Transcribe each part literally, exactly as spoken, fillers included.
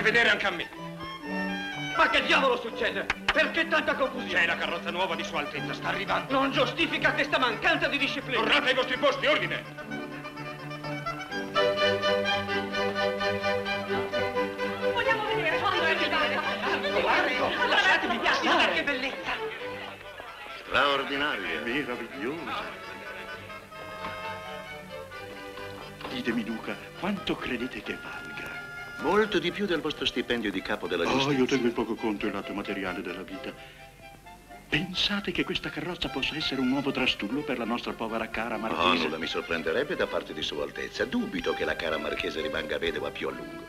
Vedere anche a me. Ma che diavolo succede? Perché tanta confusione? C'è la carrozza nuova di Sua Altezza, sta arrivando. Non giustifica questa mancanza di disciplina. Tornate ai vostri posti, ordine! Vogliamo vedere, voglio aiutare. Guarda, lasciatemi passare. Che bellezza! Straordinaria, meravigliosa. Ditemi, Duca, quanto credete che vale? Molto di più del vostro stipendio di capo della giustizia. Oh, io tengo in poco conto il lato materiale della vita. Pensate che questa carrozza possa essere un nuovo trastullo per la nostra povera cara Marchesa? Oh, nulla mi sorprenderebbe da parte di Sua Altezza. Dubito che la cara Marchesa rimanga vedova più a lungo.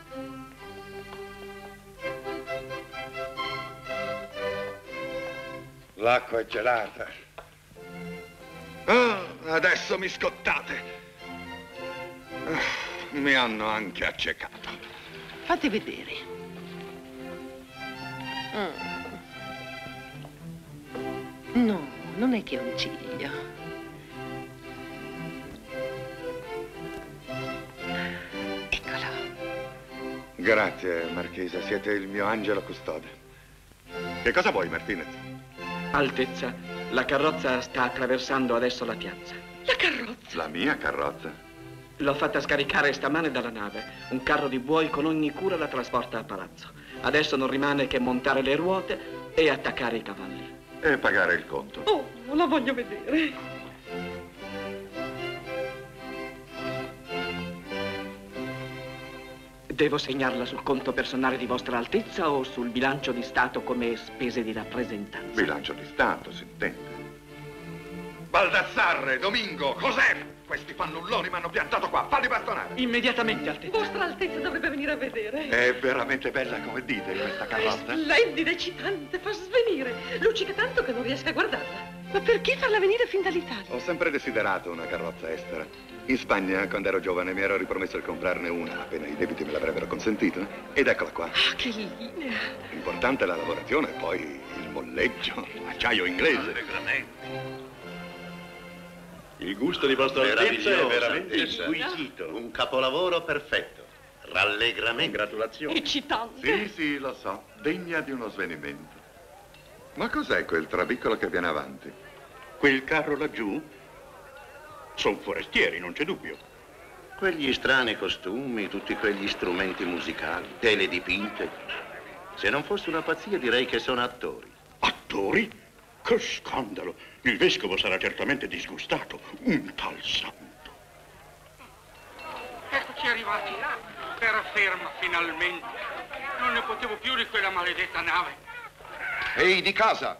L'acqua è gelata. Oh, adesso mi scottate. Oh, mi hanno anche accecato. Fate vedere. Mm. No, non è che è un ciglio. Eccolo. Grazie, Marchesa. Siete il mio angelo custode. Che cosa vuoi, Martinez? Altezza, la carrozza sta attraversando adesso la piazza. La carrozza? La mia carrozza. L'ho fatta scaricare stamane dalla nave. Un carro di buoi con ogni cura la trasporta a palazzo. Adesso non rimane che montare le ruote e attaccare i cavalli. E pagare il conto. Oh, la voglio vedere. Devo segnarla sul conto personale di Vostra Altezza o sul bilancio di Stato come spese di rappresentanza? Bilancio di Stato, si intende. Baldassarre, Domingo, José! Questi fannulloni mi hanno piantato qua, falli bastonare. Immediatamente, Altezza. Vostra Altezza dovrebbe venire a vedere. È veramente bella, come dite, questa carrozza. È splendida, eccitante, fa svenire. Luccica tanto che non riesco a guardarla. Ma perché farla venire fin dall'Italia? Ho sempre desiderato una carrozza estera. In Spagna, quando ero giovane, mi ero ripromesso di comprarne una, appena i debiti me l'avrebbero consentito. Ed eccola qua. Ah, che linea. Importante la lavorazione, poi il molleggio, l'acciaio inglese. Allegramente. Il gusto di Vostra Altezza è veramente squisito. Un capolavoro perfetto. Rallegramente. Gratulazioni. Eccitante. Sì, sì, lo so. Degna di uno svenimento. Ma cos'è quel trabiccolo che viene avanti? Quel carro laggiù? Sono forestieri, non c'è dubbio. Quegli strani costumi, tutti quegli strumenti musicali, tele dipinte. Se non fosse una pazzia, direi che sono attori. Attori? Che scandalo! Il vescovo sarà certamente disgustato. Un tal santo. Eccoci arrivati. Terraferma, finalmente. Non ne potevo più di quella maledetta nave. Ehi, di casa!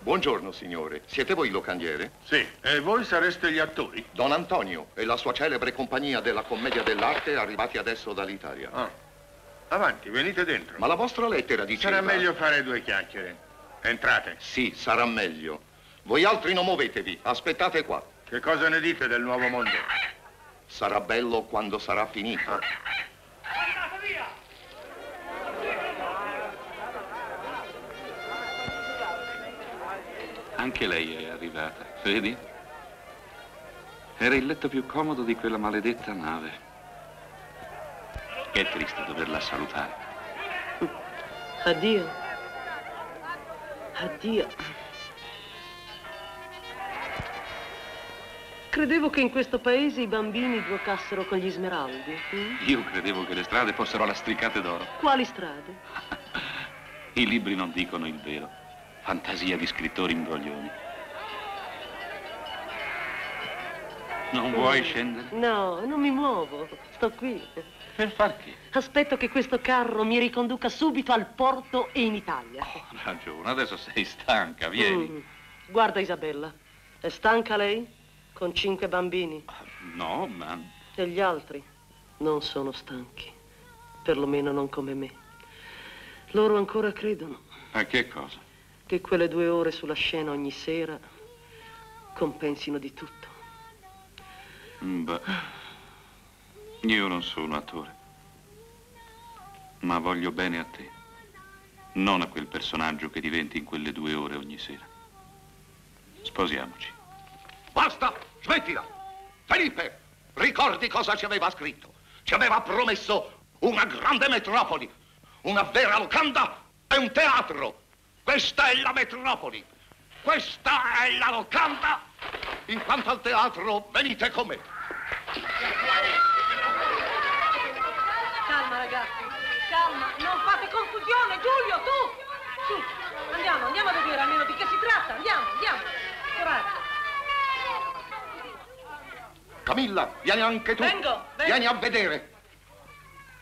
Buongiorno, signore. Siete voi il locandiere? Sì. E voi sareste gli attori? Don Antonio e la sua celebre compagnia della commedia dell'arte, arrivati adesso dall'Italia. Ah. Avanti, venite dentro. Ma la vostra lettera diceva... Sarà meglio fare due chiacchiere. Entrate. Sì, sarà meglio. Voi altri non muovetevi, aspettate qua. Che cosa ne dite del nuovo mondo? Sarà bello quando sarà finito. Anche lei è arrivata, vedi? Era il letto più comodo di quella maledetta nave. È triste doverla salutare. Addio. Addio. Credevo che in questo paese i bambini giocassero con gli smeraldi. Hm? Io credevo che le strade fossero lastricate d'oro. Quali strade? I libri non dicono il vero. Fantasia di scrittori imbroglioni. Non vuoi eh, scendere? No, non mi muovo. Sto qui. Per far che? Aspetto che questo carro mi riconduca subito al porto e in Italia. Oh, ragione, adesso sei stanca, vieni. Mm. Guarda Isabella, è stanca lei? Con cinque bambini? No, ma... E gli altri non sono stanchi. Perlomeno non come me. Loro ancora credono. A che cosa? Che quelle due ore sulla scena ogni sera compensino di tutto. Beh, io non sono attore. Ma voglio bene a te. Non a quel personaggio che diventi in quelle due ore ogni sera. Sposiamoci. Basta! Smettila! Felipe, ricordi cosa ci aveva scritto? Ci aveva promesso una grande metropoli, una vera locanda e un teatro. Questa è la metropoli, questa è la locanda. In quanto al teatro, venite con me. Calma ragazzi, calma, non fate confusione. Giulio, tu! Su, andiamo, andiamo a vedere almeno di che si tratta. Andiamo, andiamo. Coraggio. Camilla, vieni anche tu. Vengo, vengo. Vieni a vedere.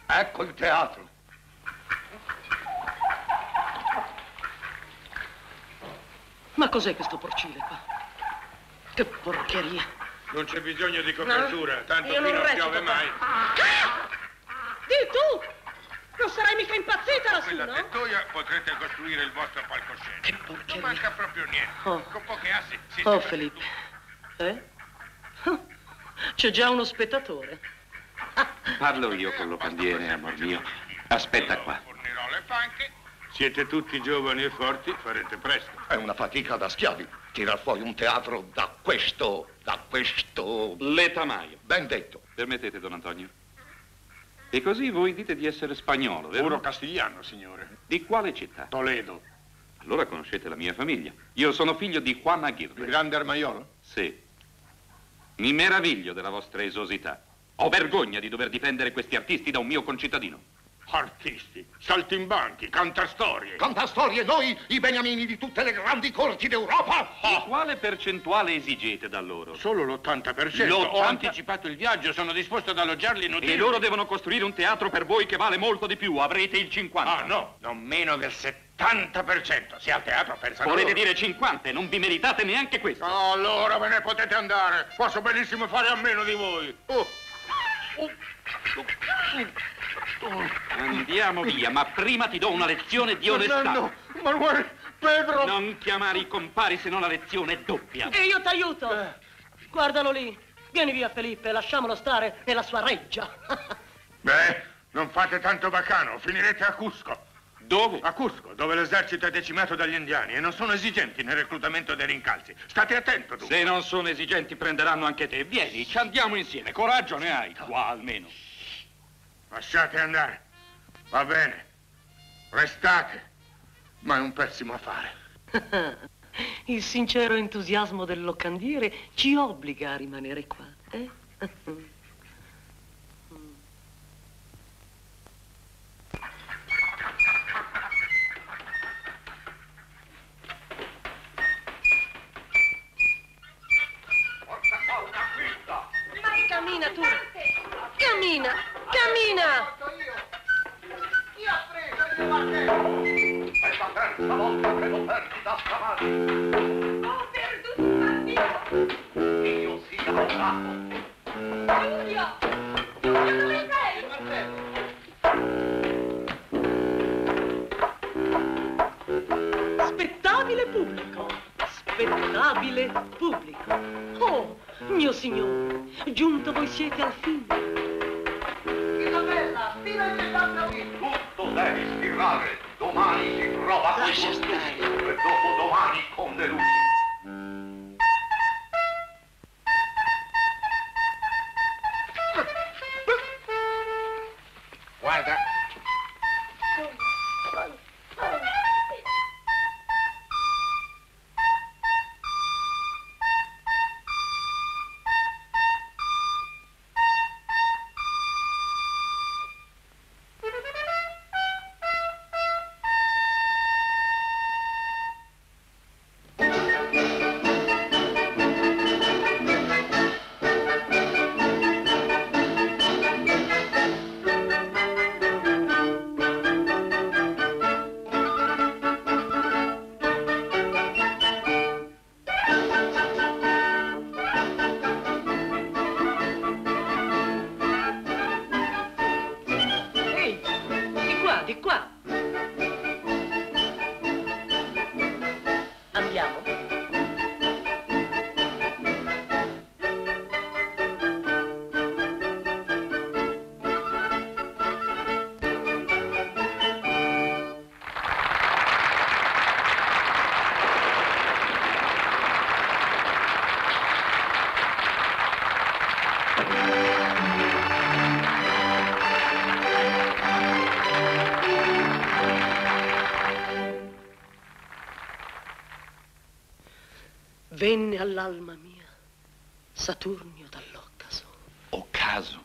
Ecco il teatro. Ma cos'è questo porcile qua? Che porcheria. Non c'è bisogno di copertura, no, tanto qui non piove mai. Ah! Di tu! Non sarai mica impazzita lassù, no? Con quella tettoia potrete costruire il vostro palcoscenico. Che porcheria. Non manca proprio niente. Oh. Con poche assi si... Oh, Felipe. Eh? C'è già uno spettatore. Parlo io con lo pandiere, amor mio. Aspetta qua. Fornirò le panche. Siete tutti giovani e forti, farete presto. È una fatica da schiavi. Tirar fuori un teatro da questo, da questo... Letamaio. Ben detto. Permettete, Don Antonio. E così voi dite di essere spagnolo, vero? Puro castigliano, signore. Di quale città? Toledo. Allora conoscete la mia famiglia. Io sono figlio di Juan Aguirre. Il grande armaiolo? Sì. Mi meraviglio della vostra esosità. Ho vergogna di dover difendere questi artisti da un mio concittadino. Artisti, saltimbanchi, cantastorie. Cantastorie, noi, i beniamini di tutte le grandi corti d'Europa. Oh. Quale percentuale esigete da loro? Solo l'ottanta per cento. Ho anticipato il viaggio, sono disposto ad alloggiarli in hotel. E loro devono costruire un teatro per voi che vale molto di più. Avrete il cinquanta per cento. Ah, no, non meno del settanta per cento. Se al teatro pensano... Volete dire cinquanta e non vi meritate neanche questo. No, allora ve ne potete andare. Posso benissimo fare a meno di voi. Oh. Oh. Andiamo via, ma prima ti do una lezione di onestà. No, no, ma guarda, Pedro... Non chiamare i compari, se no la lezione è doppia. E io t'aiuto. Eh. Guardalo lì. Vieni via, Felipe, lasciamolo stare nella sua reggia. Beh, non fate tanto bacano, finirete a Cusco. Dove? A Cusco, dove l'esercito è decimato dagli indiani e non sono esigenti nel reclutamento dei rincalzi. State attento, tu. Se non sono esigenti, prenderanno anche te. Vieni, ci andiamo insieme. Coraggio ne hai, qua almeno. Lasciate andare, va bene, restate, ma è un pessimo affare. Il sincero entusiasmo del locandiere ci obbliga a rimanere qua, eh? Vai, cammina tu, cammina! Cammina! Chi ha preso il martello? Questa terza volta che lo perdi da scamare. Ho perduto il martello. Io sia un capo. Giulio! Giulio, dove sei? Il martello. Spettabile pubblico. Spettabile pubblico. Oh, mio signore, giunto voi siete al fine. Tutto devi stirare, domani si prova con i luci e dopodomani con le luci. casa. Venne all'alma mia Saturnio dall'occaso. Occaso?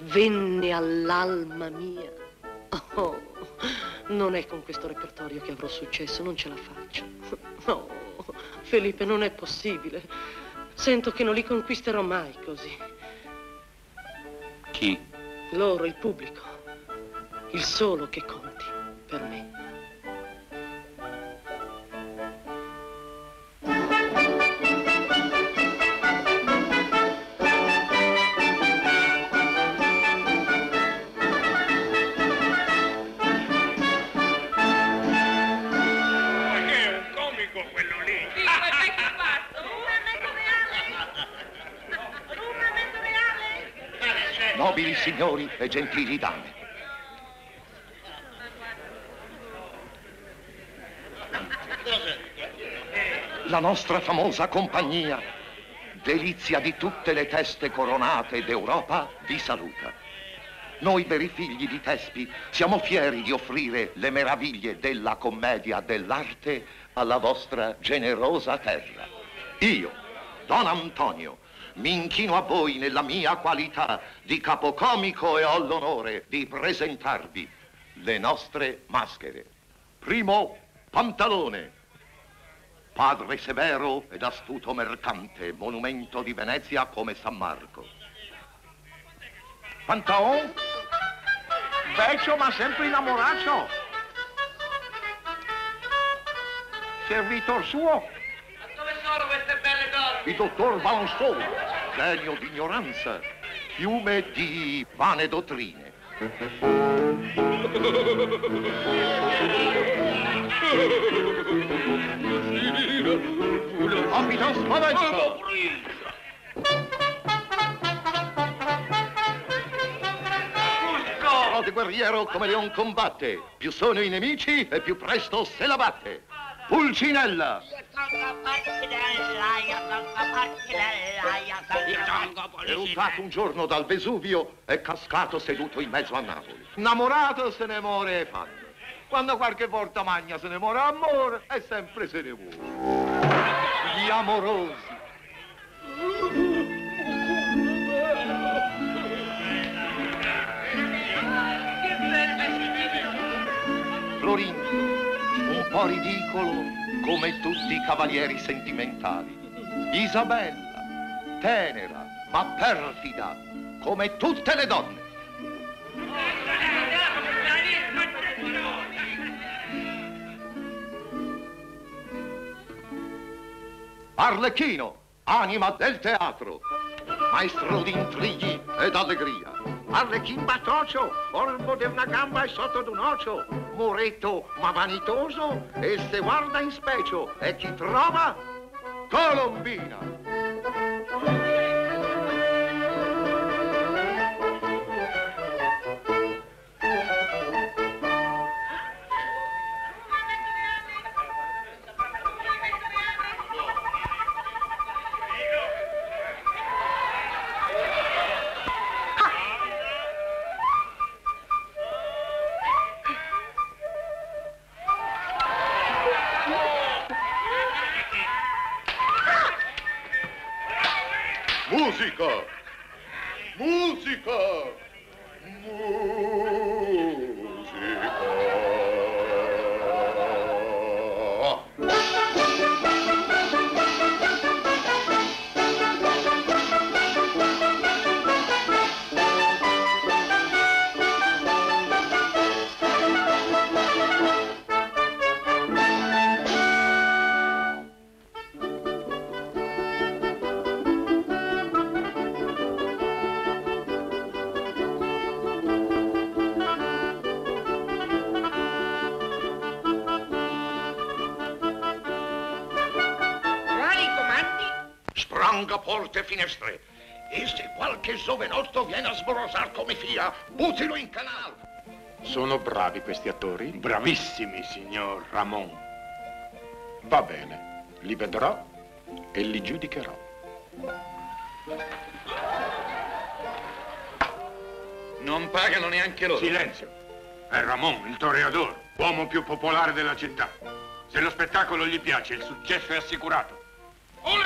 Venne all'alma mia. Oh, non è con questo repertorio che avrò successo, non ce la faccio. No, oh, Felipe, non è possibile. Sento che non li conquisterò mai così. Chi? Loro, il pubblico. Il solo che conti per me. Nobili signori e gentili dame. La nostra famosa compagnia, delizia di tutte le teste coronate d'Europa, vi saluta. Noi per i figli di Tespi siamo fieri di offrire le meraviglie della commedia dell'arte alla vostra generosa terra. Io, Don Antonio, mi inchino a voi nella mia qualità di capocomico e ho l'onore di presentarvi le nostre maschere. Primo, Pantalone, padre severo ed astuto mercante, monumento di Venezia come San Marco. Pantalone, vecchio ma sempre innamorato. Servitor suo. Queste belle donne. Il dottor Balançon, genio di ignoranza, fiume di vane dottrine. Abito spavento. Cusco. Di guerriero come leon combatte, più sono i nemici e più presto se la batte. Pulcinella! Eruttato un giorno dal Vesuvio e cascato seduto in mezzo a Napoli. Innamorato se ne muore e fanno. Quando qualche volta magna se ne muore amore e sempre se ne muore. Gli amorosi. Florindo. Un po' ridicolo come tutti i cavalieri sentimentali. Isabella, tenera ma perfida come tutte le donne. Arlecchino, anima del teatro, maestro di intrighi ed allegria. Arlecchino batoccio, orbo di una gamba e sotto d'un ocio. Muretto ma vanitoso e se guarda in specie e chi trova Colombina. musica, porte finestre, e se qualche giovenotto viene a sborosar come fia, buttilo in canale. Sono bravi questi attori? Bravissimi, signor Ramon. Va bene, li vedrò e li giudicherò. Non pagano neanche loro. Silenzio. È Ramon, il toreador, uomo più popolare della città. Se lo spettacolo gli piace, il successo è assicurato. Olè!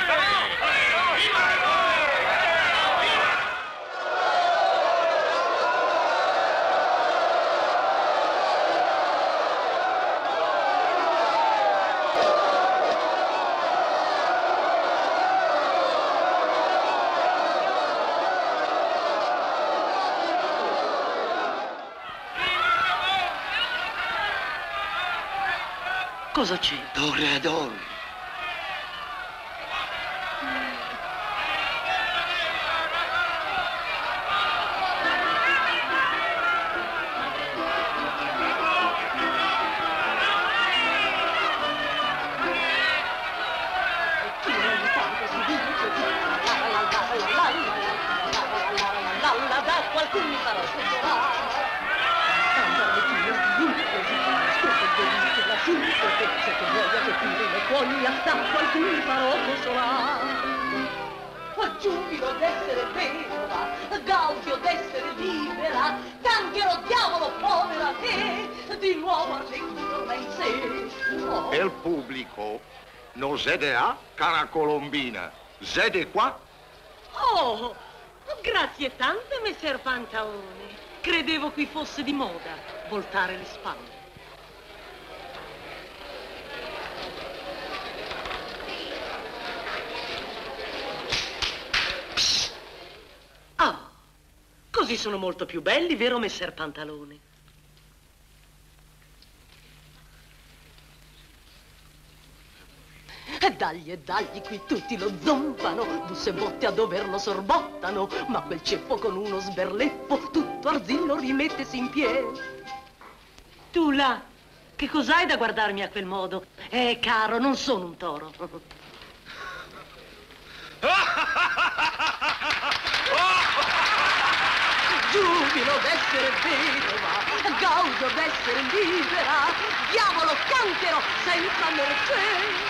Cosa c'è? Toreador! Zede a, cara Colombina, zede qua. Oh, grazie tante, messer Pantalone. Credevo qui fosse di moda voltare le spalle. Psst. Ah, così sono molto più belli, vero messer Pantalone? Dagli e dagli, qui tutti lo zompano, busse e botte a doverlo sorbottano, ma quel ceppo con uno sberleffo tutto arzillo rimettesi in piedi. Tu là, che cos'hai da guardarmi a quel modo? Eh, caro, non sono un toro. Giubilo d'essere vedova, gaudio d'essere libera, diavolo cancro senza mercè.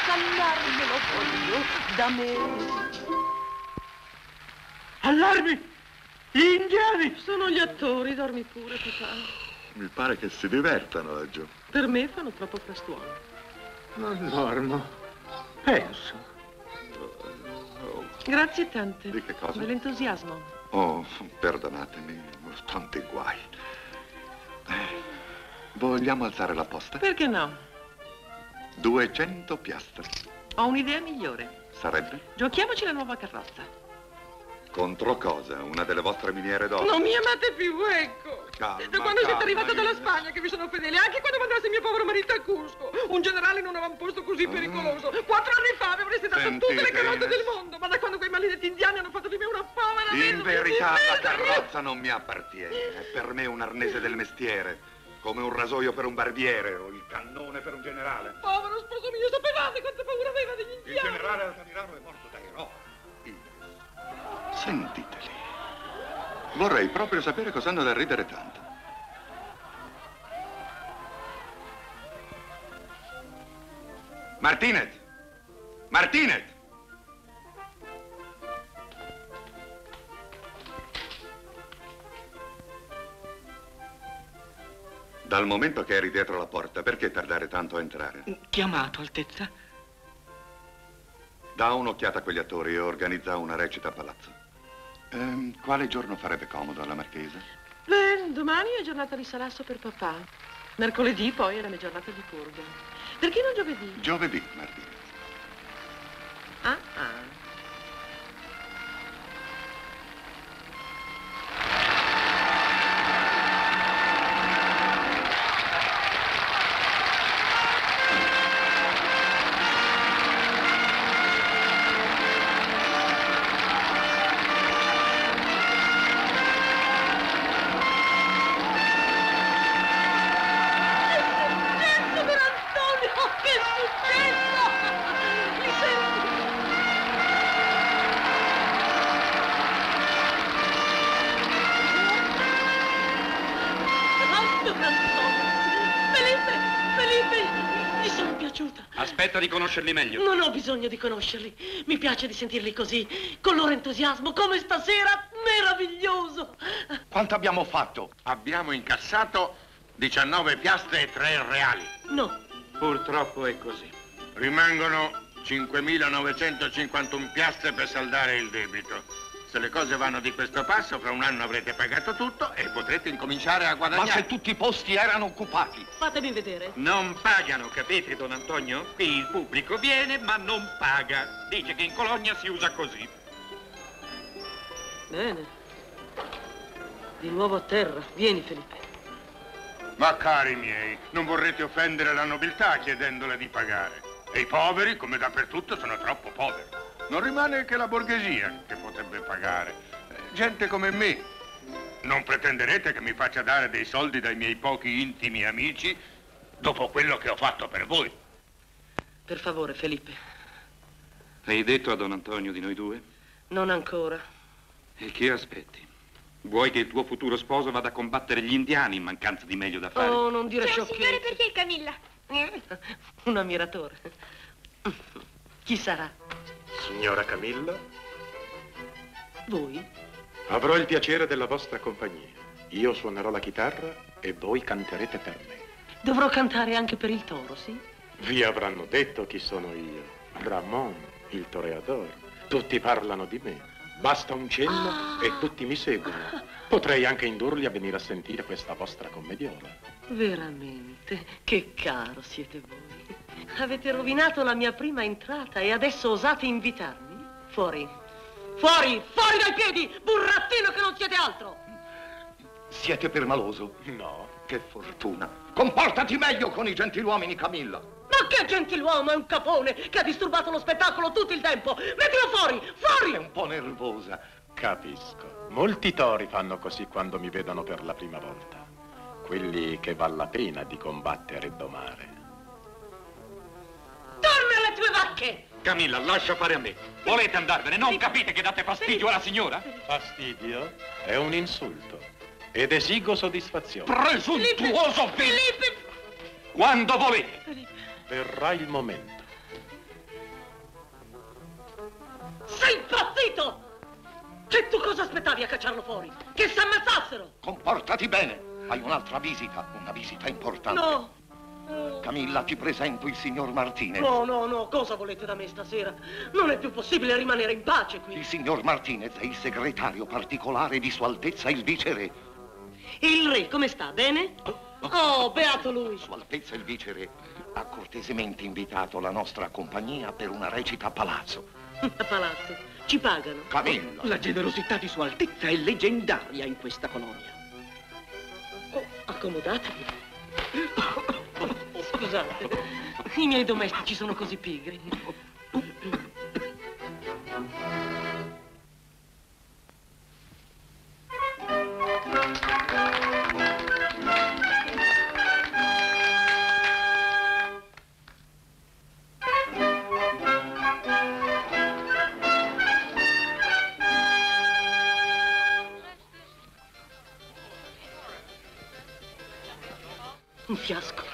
Scannarmelo voglio da me. Allarmi! Gli indiani! Sono gli attori, dormi pure, papà. Mi pare che si divertano laggiù. Per me fanno troppo frastuono. Non dormo. Penso. Oh. Grazie tante. Di che cosa? Dell'entusiasmo. Oh, perdonatemi, tanti guai. Eh, vogliamo alzare la posta? Perché no? duecento piastre. Ho un'idea migliore. Sarebbe? Giochiamoci la nuova carrozza. Contro cosa? Una delle vostre miniere d'oro? Non mi amate più, ecco. Calma, da quando calma, siete arrivata dalla Spagna che vi sono fedele, anche quando mandasse mio povero marito a Cusco, un generale in un avamposto così ah. pericoloso. Quattro anni fa vi avreste dato Sentite, tutte le carrozze Ines. del mondo, ma da quando quei maledetti indiani hanno fatto di me una povera... In mezzo, verità mezzo, la carrozza non mi appartiene, è per me un arnese del mestiere. Come un rasoio per un barbiere o il cannone per un generale. Povero sposo mio, sapevate quanta paura aveva degli indiani? Il generale Altamirano è morto da eroe. Ines. Sentiteli. Vorrei proprio sapere cosa hanno da ridere tanto. Martinez! Martinez! Dal momento che eri dietro la porta, perché tardare tanto a entrare? Chiamato, Altezza. Da un'occhiata a quegli attori e organizza una recita a palazzo. Eh, quale giorno farebbe comodo alla Marchesa? Beh, domani è giornata di salasso per papà. Mercoledì poi è la mia giornata di purga. Perché non giovedì? Giovedì, Martina. Ah, ah. Aspetta di conoscerli meglio. Non ho bisogno di conoscerli. Mi piace di sentirli così, con loro entusiasmo, come stasera. Meraviglioso. Quanto abbiamo fatto? Abbiamo incassato diciannove piastre e tre reali. No. Purtroppo è così. Rimangono cinquemilanovecento cinquantuno piastre per saldare il debito. Se le cose vanno di questo passo, fra un anno avrete pagato tutto e potrete incominciare a guadagnare. Ma se tutti i posti erano occupati? Fatemi vedere. Non pagano, capite, Don Antonio? Qui il pubblico viene, ma non paga. Dice che in Colonia si usa così. Bene. Di nuovo a terra. Vieni, Felipe. Ma cari miei, non vorrete offendere la nobiltà chiedendole di pagare. E i poveri, come dappertutto, sono troppo poveri. Non rimane che la borghesia che potrebbe pagare. Gente come me. Non pretenderete che mi faccia dare dei soldi dai miei pochi intimi amici dopo quello che ho fatto per voi. Per favore, Felipe. Hai detto a Don Antonio di noi due? Non ancora. E che aspetti? Vuoi che il tuo futuro sposo vada a combattere gli indiani in mancanza di meglio da fare? Oh, non dire sciocchezze. Signore, perché Camilla? Un ammiratore. Chi sarà? Signora Camilla? Voi? Avrò il piacere della vostra compagnia. Io suonerò la chitarra e voi canterete per me. Dovrò cantare anche per il toro, sì? Vi avranno detto chi sono io. Ramon, il toreador. Tutti parlano di me. Basta un cenno ah. e tutti mi seguono. Potrei anche indurli a venire a sentire questa vostra commediola. Veramente, che caro siete voi. Avete rovinato la mia prima entrata e adesso osate invitarmi? Fuori, fuori, fuori dai piedi, burattino che non siete altro! Siete permaloso? No. Che fortuna! Comportati meglio con i gentiluomini, Camilla! Ma che gentiluomo, è un capone che ha disturbato lo spettacolo tutto il tempo! Mettilo fuori, fuori! È un po' nervosa. Capisco. Molti tori fanno così quando mi vedono per la prima volta. Quelli che vale la pena di combattere e domare. Torna alle tue vacche! Camilla, lascia fare a me. Volete andarvene? Non capite che date fastidio alla signora? Fastidio? È un insulto. Ed esigo soddisfazione. Presuntuoso Felipe! Quando volete. Felipe. Verrà il momento. Sei impazzito! Che tu cosa aspettavi a cacciarlo fuori? Che si ammazzassero! Comportati bene. Hai un'altra visita, una visita importante. No. Camilla, ti presento il signor Martinez. No, no, no, cosa volete da me stasera? Non è più possibile rimanere in pace qui. Il signor Martinez è il segretario particolare di Sua Altezza il Viceré. Il re, come sta? Bene? Oh, beato lui. Sua Altezza il Viceré ha cortesemente invitato la nostra compagnia per una recita a palazzo. A palazzo? Ci pagano? Camilla. La generosità di Sua Altezza è leggendaria in questa colonia. Oh, accomodatevi. Scusate, i miei domestici sono così pigri. Un fiasco.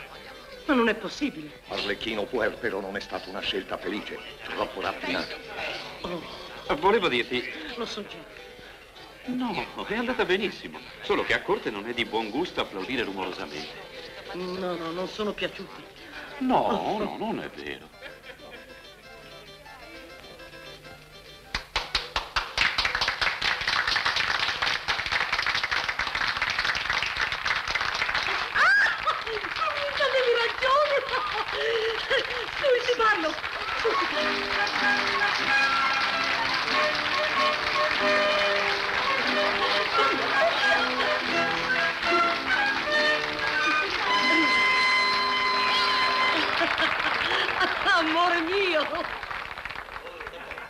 Ma non è possibile. Arlecchino puerpero non è stata una scelta felice, troppo raffinata. Oh. Volevo dirti... Lo so già. No, è andata benissimo. Solo che a corte non è di buon gusto applaudire rumorosamente. No, no, non sono piaciuti. No, oh. no, non è vero. suscitarlo, suscitarlo. Amore mio!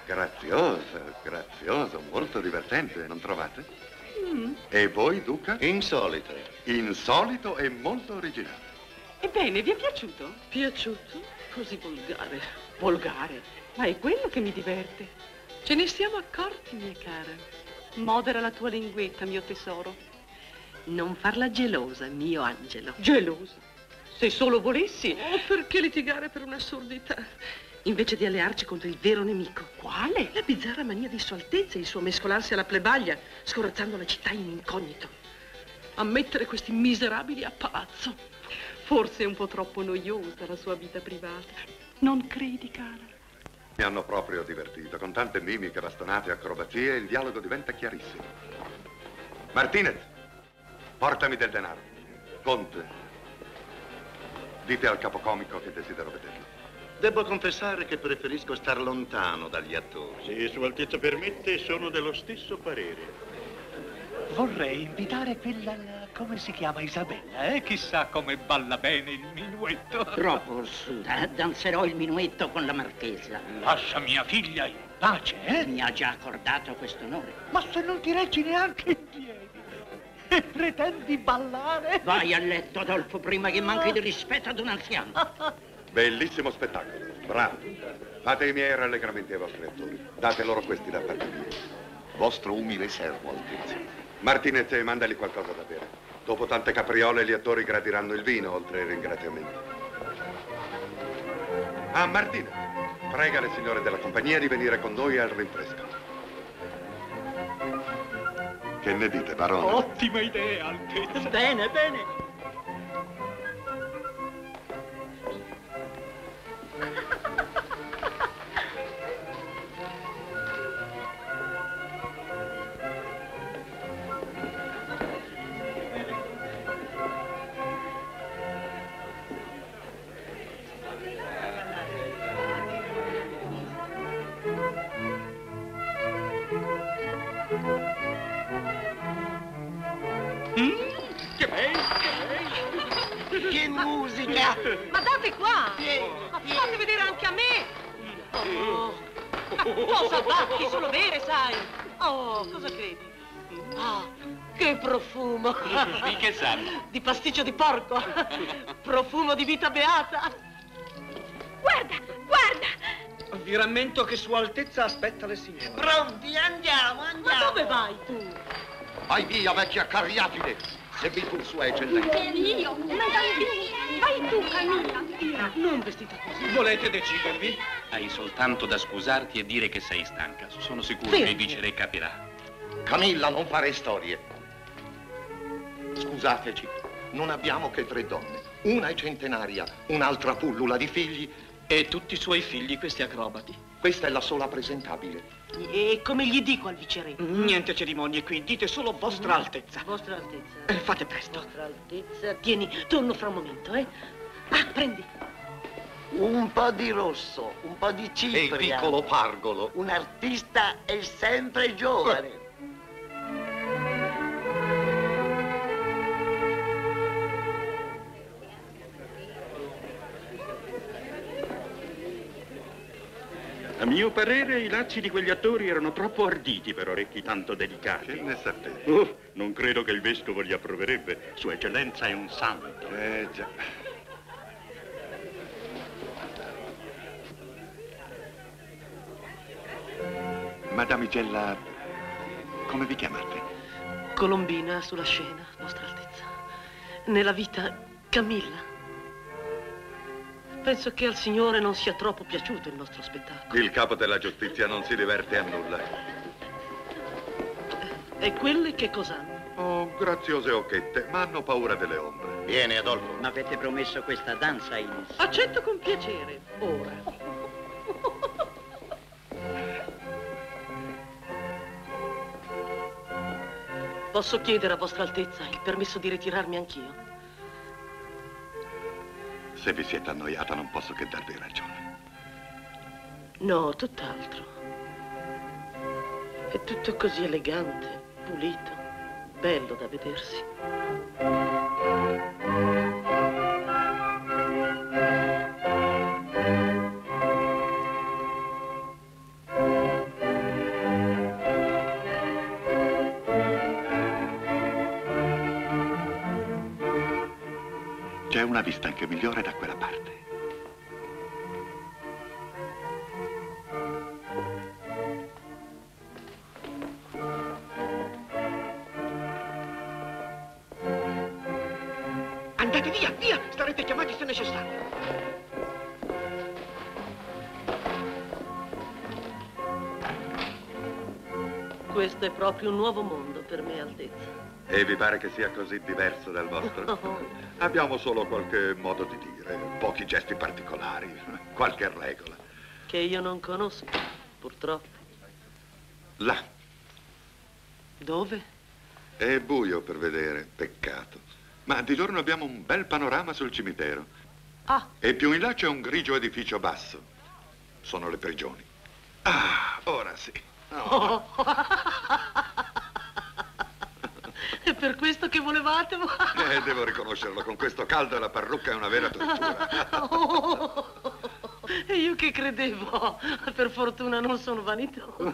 Graziosa, graziosa, molto divertente, non trovate? Mm. E voi, Duca? Insolito. Insolito e molto originale. Ebbene, vi è piaciuto? Piaciuto? Così volgare. Volgare? Ma è quello che mi diverte. Ce ne siamo accorti, mia cara. Modera la tua linguetta, mio tesoro. Non farla gelosa, mio angelo. Gelosa? Se solo volessi. Oh, perché litigare per un'assurdità? Invece di allearci contro il vero nemico. Quale? La bizzarra mania di Sua Altezza e il suo mescolarsi alla plebaglia, scorazzando la città in incognito. A mettere questi miserabili a palazzo. Forse è un po' troppo noiosa la sua vita privata. Non credi, cara? Mi hanno proprio divertito. Con tante mimiche, bastonate e acrobazie, il dialogo diventa chiarissimo. Martinez, portami del denaro. Conte, dite al capocomico che desidero vederlo. Devo confessare che preferisco star lontano dagli attori. Se Sua Altezza permette, sono dello stesso parere. Vorrei invitare quella, come si chiama, Isabella, eh? Chissà come balla bene il minuetto. Troppo, su. Danzerò il minuetto con la Marchesa. Lascia mia figlia in pace, eh? Mi ha già accordato quest'onore. Ma se non ti reggi neanche in piedi e pretendi ballare... Vai a letto, Adolfo, prima che manchi di rispetto ad un anziano. Bellissimo spettacolo, bravo. Fate i miei rallegramenti ai vostri attori. Date loro questi da parte mia. Vostro umile servo, Altezza. Martinez, mandali qualcosa da bere. Dopo tante capriole, gli attori gradiranno il vino, oltre ai ringraziamenti. Ah, Martina, prega le signore della compagnia di venire con noi al rinfresco. Che ne dite, barone? Ottima idea, Altezza. Bene, bene. Ma date qua! Ma fate vedere anche a me! Oh, cosa bacchi, solo bere, sai! Oh, cosa credi? Ah, che profumo! Di che sa? Di pasticcio di porco! Profumo di vita beata! Guarda, guarda! Vi rammento che Sua Altezza aspetta le signore. Pronti, andiamo, andiamo! Ma dove vai tu? Vai via, vecchia cariatide! Segui tu, Sua Eccellenza. E io? Non vai tu, Camilla. Non vestita così. Volete decidervi? Hai soltanto da scusarti e dire che sei stanca. Sono sicuro sì. che il Viceré capirà. Camilla, non fare storie. Scusateci, non abbiamo che tre donne. Una è centenaria, un'altra pullula di figli. E tutti i suoi figli, questi acrobati. Questa è la sola presentabile. E come gli dico al Viceré? Mm. Niente cerimonie qui, dite solo Vostra mm. Altezza. Vostra Altezza. Eh, fate presto. Vostra Altezza. Tieni, torno fra un momento, eh. Ah, prendi. Un po' di rosso, un po' di cipria. E il piccolo pargolo. Un artista è sempre giovane. Eh. A mio parere, i lacci di quegli attori erano troppo arditi per orecchi tanto delicati. Che ne sapete? Oh, non credo che il vescovo li approverebbe. Sua Eccellenza è un santo. Eh già. Madamigella, come vi chiamate? Colombina sulla scena, Vostra Altezza. Nella vita, Camilla. Penso che al signore non sia troppo piaciuto il nostro spettacolo. Il capo della giustizia non si diverte a nulla. E quelle che cos'hanno? Oh, graziose occhette, ma hanno paura delle ombre. Vieni, Adolfo. Ma avete promesso questa danza, Ines? Accetto con piacere, ora. Posso chiedere a Vostra Altezza il permesso di ritirarmi anch'io? Se vi siete annoiata non posso che darvi ragione. No, tutt'altro. È tutto così elegante, pulito, bello da vedersi. C'è una vista anche migliore da quella parte. Andate via, via! Sarete chiamati se necessario. Questo è proprio un nuovo mondo per me, Altezza. E vi pare che sia così diverso dal vostro? No. Abbiamo solo qualche modo di dire, pochi gesti particolari, qualche regola. Che io non conosco, purtroppo. Là. Dove? È buio per vedere, peccato. Ma di giorno abbiamo un bel panorama sul cimitero. Ah. E più in là c'è un grigio edificio basso. Sono le prigioni. Ah, ora sì. Oh. Oh. È per questo che volevate? Eh, devo riconoscerlo, con questo caldo la parrucca è una vera tortura. Oh, e io che credevo, per fortuna non sono vanitoso.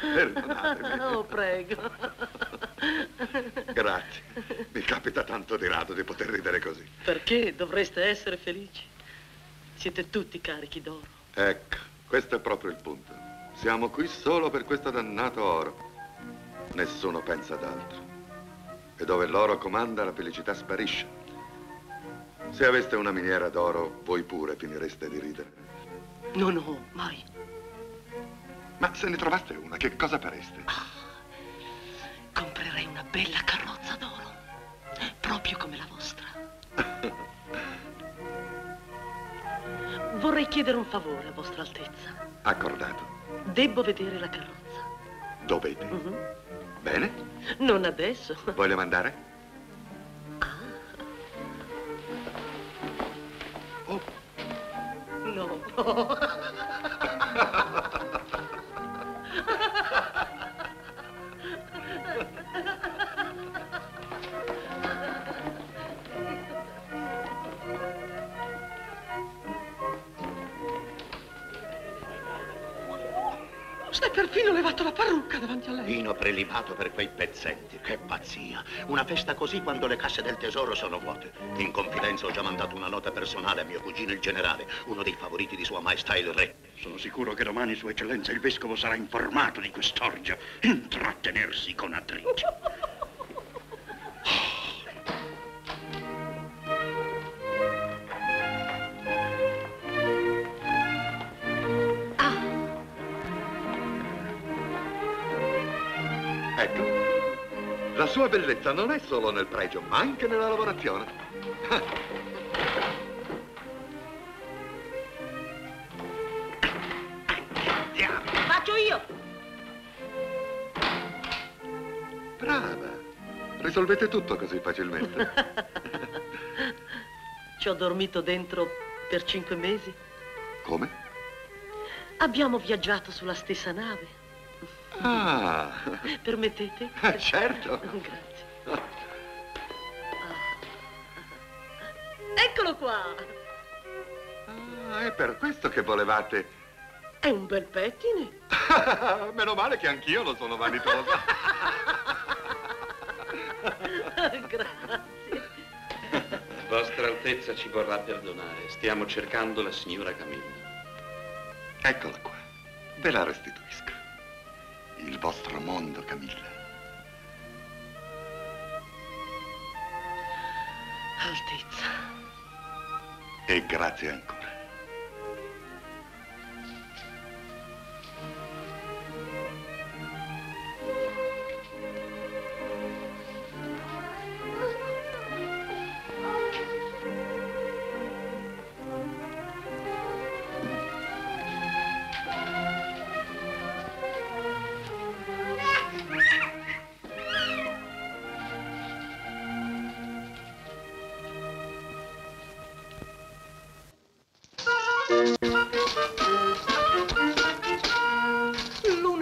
Perdonatemi. Oh, prego. Grazie, mi capita tanto di rado di poter ridere così. Perché? Dovreste essere felici. Siete tutti carichi d'oro. Ecco, questo è proprio il punto. Siamo qui solo per questo dannato oro. Nessuno pensa ad altro. E dove l'oro comanda, la felicità sparisce. Se aveste una miniera d'oro, voi pure finireste di ridere. No, no, mai. Ma se ne trovaste una, che cosa fareste? Ah, comprerei una bella carrozza d'oro, proprio come la vostra. Vorrei chiedere un favore a vostra altezza. Accordato. Debbo vedere la carrozza. Dovete. Mm-hmm. Bene? Non adesso. Vogliamo andare? Ah. Oh. No. No. S'è perfino levato la parrucca davanti a lei. Vino prelibato per quei pezzetti, che pazzia. Una festa così quando le casse del tesoro sono vuote. In confidenza ho già mandato una nota personale a mio cugino il generale, uno dei favoriti di sua maestà il re. Sono sicuro che domani sua eccellenza il vescovo sarà informato di quest'orgia. Intrattenersi con attrici. La sua bellezza non è solo nel pregio, ma anche nella lavorazione. Faccio io! Brava! Risolvete tutto così facilmente. Ci ho dormito dentro per cinque mesi. Come? Abbiamo viaggiato sulla stessa nave. Ah! Permettete? Eh, certo! Grazie. Ah. Eccolo qua! Ah, è per questo che volevate... È un bel pettine! Meno male che anch'io lo sono vanitosa! Grazie! Vostra Altezza ci vorrà perdonare. Stiamo cercando la signora Camilla. Eccola qua. Ve la restituisco. Il vostro mondo, Camilla. Altezza. E grazie ancora.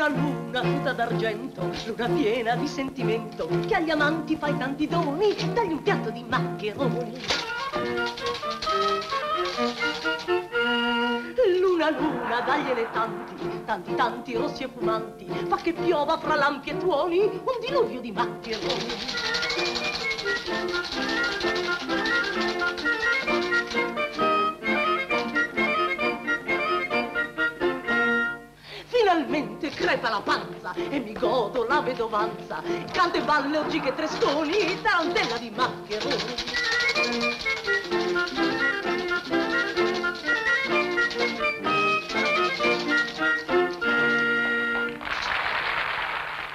una luna tutta d'argento, luna piena di sentimento, che agli amanti fai tanti doni, dagli un piatto di maccheroni. Luna, luna, dagliene tanti, tanti, tanti rossi e fumanti, fa che piova fra lampi e tuoni, un diluvio di maccheroni. Finalmente crepa la panza e mi godo la vedovanza, cante, balle, ogiche e tresconi, tarantella di maccheroni.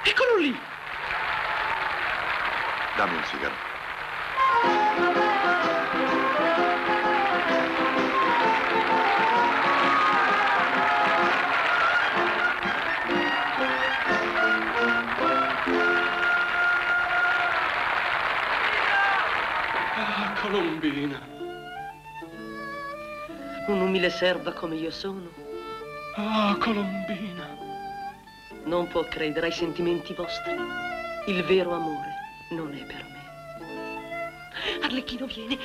Eccolo lì! Dammi un sigaro. Colombina. Un'umile serva come io sono. Ah, oh, Colombina. Non può credere ai sentimenti vostri. Il vero amore non è per me. Arlecchino viene.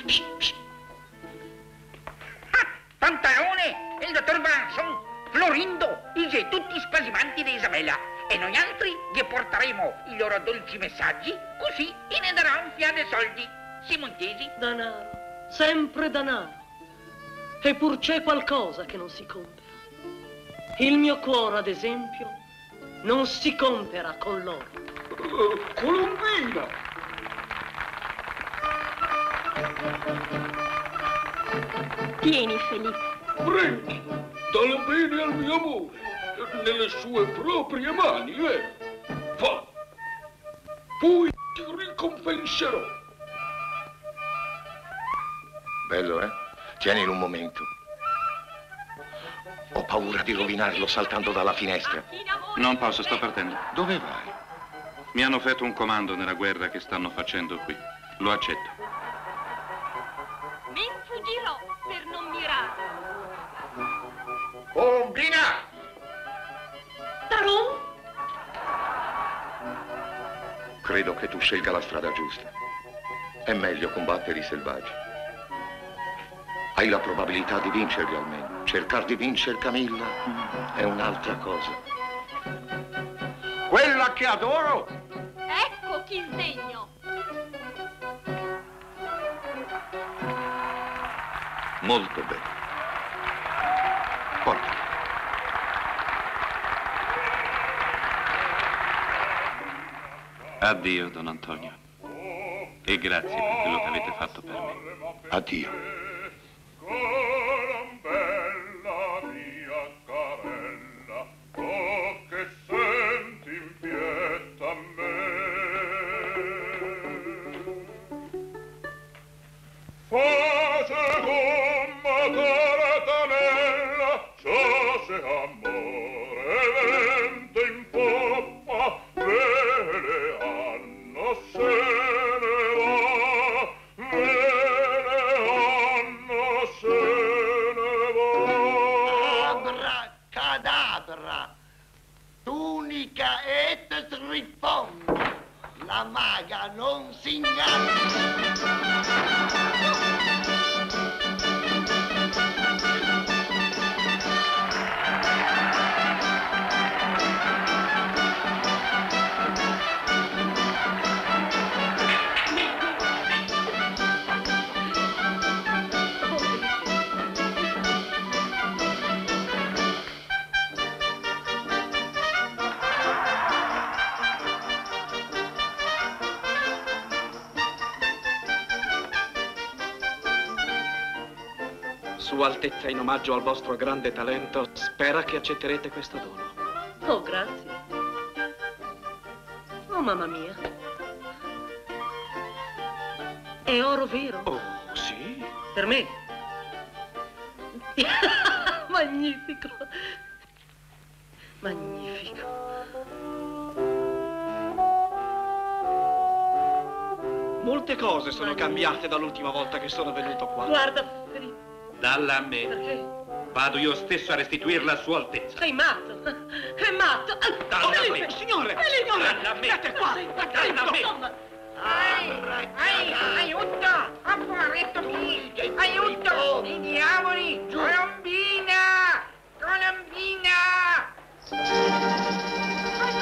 Ah, Pantalone e il dottor Branson, Florindo, i tutti spasimanti di Isabella. E noi altri gli porteremo i loro dolci messaggi, così e ne darà un fiato di soldi. Simontesi? Danaro, sempre danaro. Eppur c'è qualcosa che non si compera. Il mio cuore, ad esempio, non si compera con l'oro. Uh, Colombina! Tieni, Felipe. Prendi, dalla bene al mio amore, nelle sue proprie mani, eh? Va! Poi ti ricompenserò. Bello, eh? Tienilo un momento. Ho paura di rovinarlo saltando dalla finestra. Non posso, sto partendo. Dove vai? Mi hanno offerto un comando nella guerra che stanno facendo qui. Lo accetto. Mi fuggirò per non mirare. Colombina! Taron? Credo che tu scelga la strada giusta. È meglio combattere i selvaggi. Hai la probabilità di vincerli almeno. Cercare di vincere Camilla è un'altra cosa. Quella che adoro! Ecco chi insegno! Molto bene. Porta. Addio, Don Antonio. E grazie per quello che avete fatto per me. Addio. Sua Altezza, in omaggio al vostro grande talento, spera che accetterete questo dono. Oh, grazie. Oh, mamma mia. È oro vero? Oh, sì. Per me? Magnifico. Magnifico. Molte cose sono Magnifico. cambiate dall'ultima volta che sono venuto qua. Guarda, Felipe. Dalla a me. Perché? Vado io stesso a restituirla a Sua Altezza. Sei matto? È matto! Dalla Felipe, me! Signore! Signore! Dalla me! State qua! Dalla me! Ai, aiuto! Apparetto qui! Aiuto! I diavoli! Colombina! Colombina!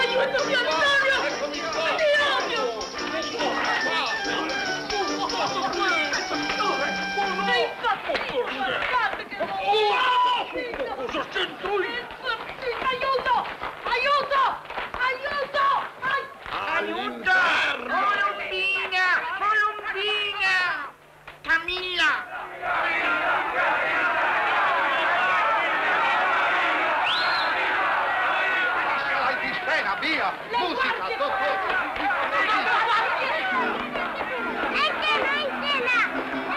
Aiutami, Antonio! Ti odio! Sei impazzito! Guardate che sono! Cosa c'entro io? Aiuto! Aiuto! Aiuto! Aiuto! Colombina! Colombina! Camilla! Via! Musica! Dopo! E che noi ce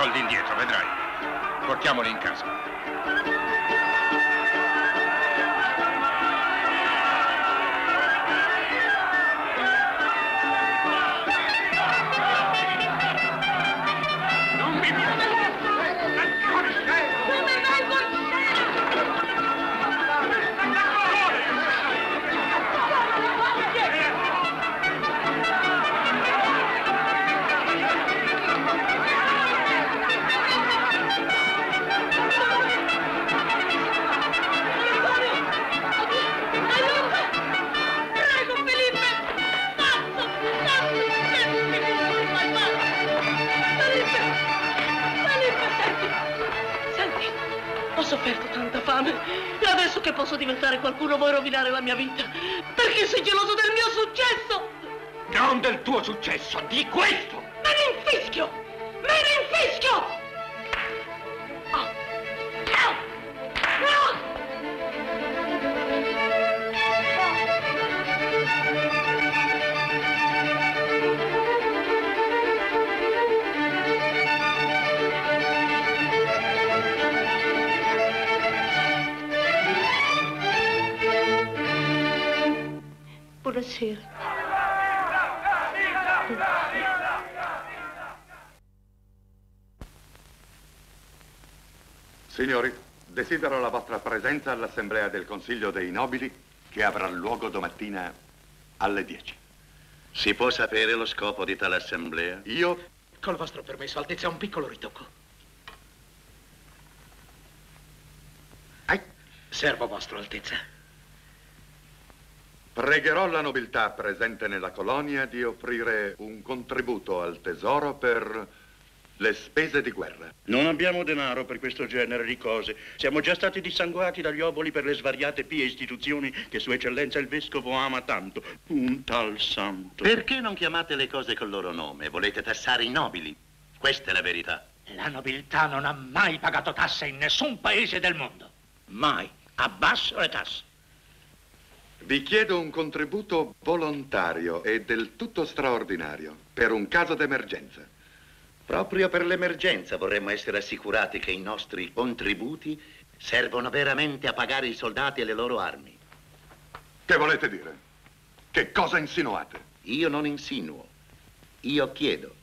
soldi indietro, vedrai. Portiamoli in casa. Non mi piace! Come vai con... Ho sofferto tanta fame e adesso che posso diventare qualcuno vuoi rovinare la mia vita perché sei geloso del mio successo. Non del tuo successo, di questo. Me ne infischio! Me ne infischio! Oh. Buonasera. Signori, desidero la vostra presenza all'Assemblea del Consiglio dei Nobili che avrà luogo domattina alle dieci. Si può sapere lo scopo di tale assemblea? Io... Col vostro permesso, Altezza, un piccolo ritocco. Eh? Servo vostro, Altezza. Pregherò la nobiltà presente nella colonia di offrire un contributo al tesoro per le spese di guerra. Non abbiamo denaro per questo genere di cose. Siamo già stati dissanguati dagli oboli per le svariate pie istituzioni che Sua Eccellenza il Vescovo ama tanto. Un tal santo. Perché non chiamate le cose col loro nome? Volete tassare i nobili? Questa è la verità. La nobiltà non ha mai pagato tasse in nessun paese del mondo. Mai. Abbasso le tasse. Vi chiedo un contributo volontario e del tutto straordinario per un caso d'emergenza. Proprio per l'emergenza vorremmo essere assicurati che i nostri contributi servono veramente a pagare i soldati e le loro armi. Che volete dire? Che cosa insinuate? Io non insinuo. Io chiedo.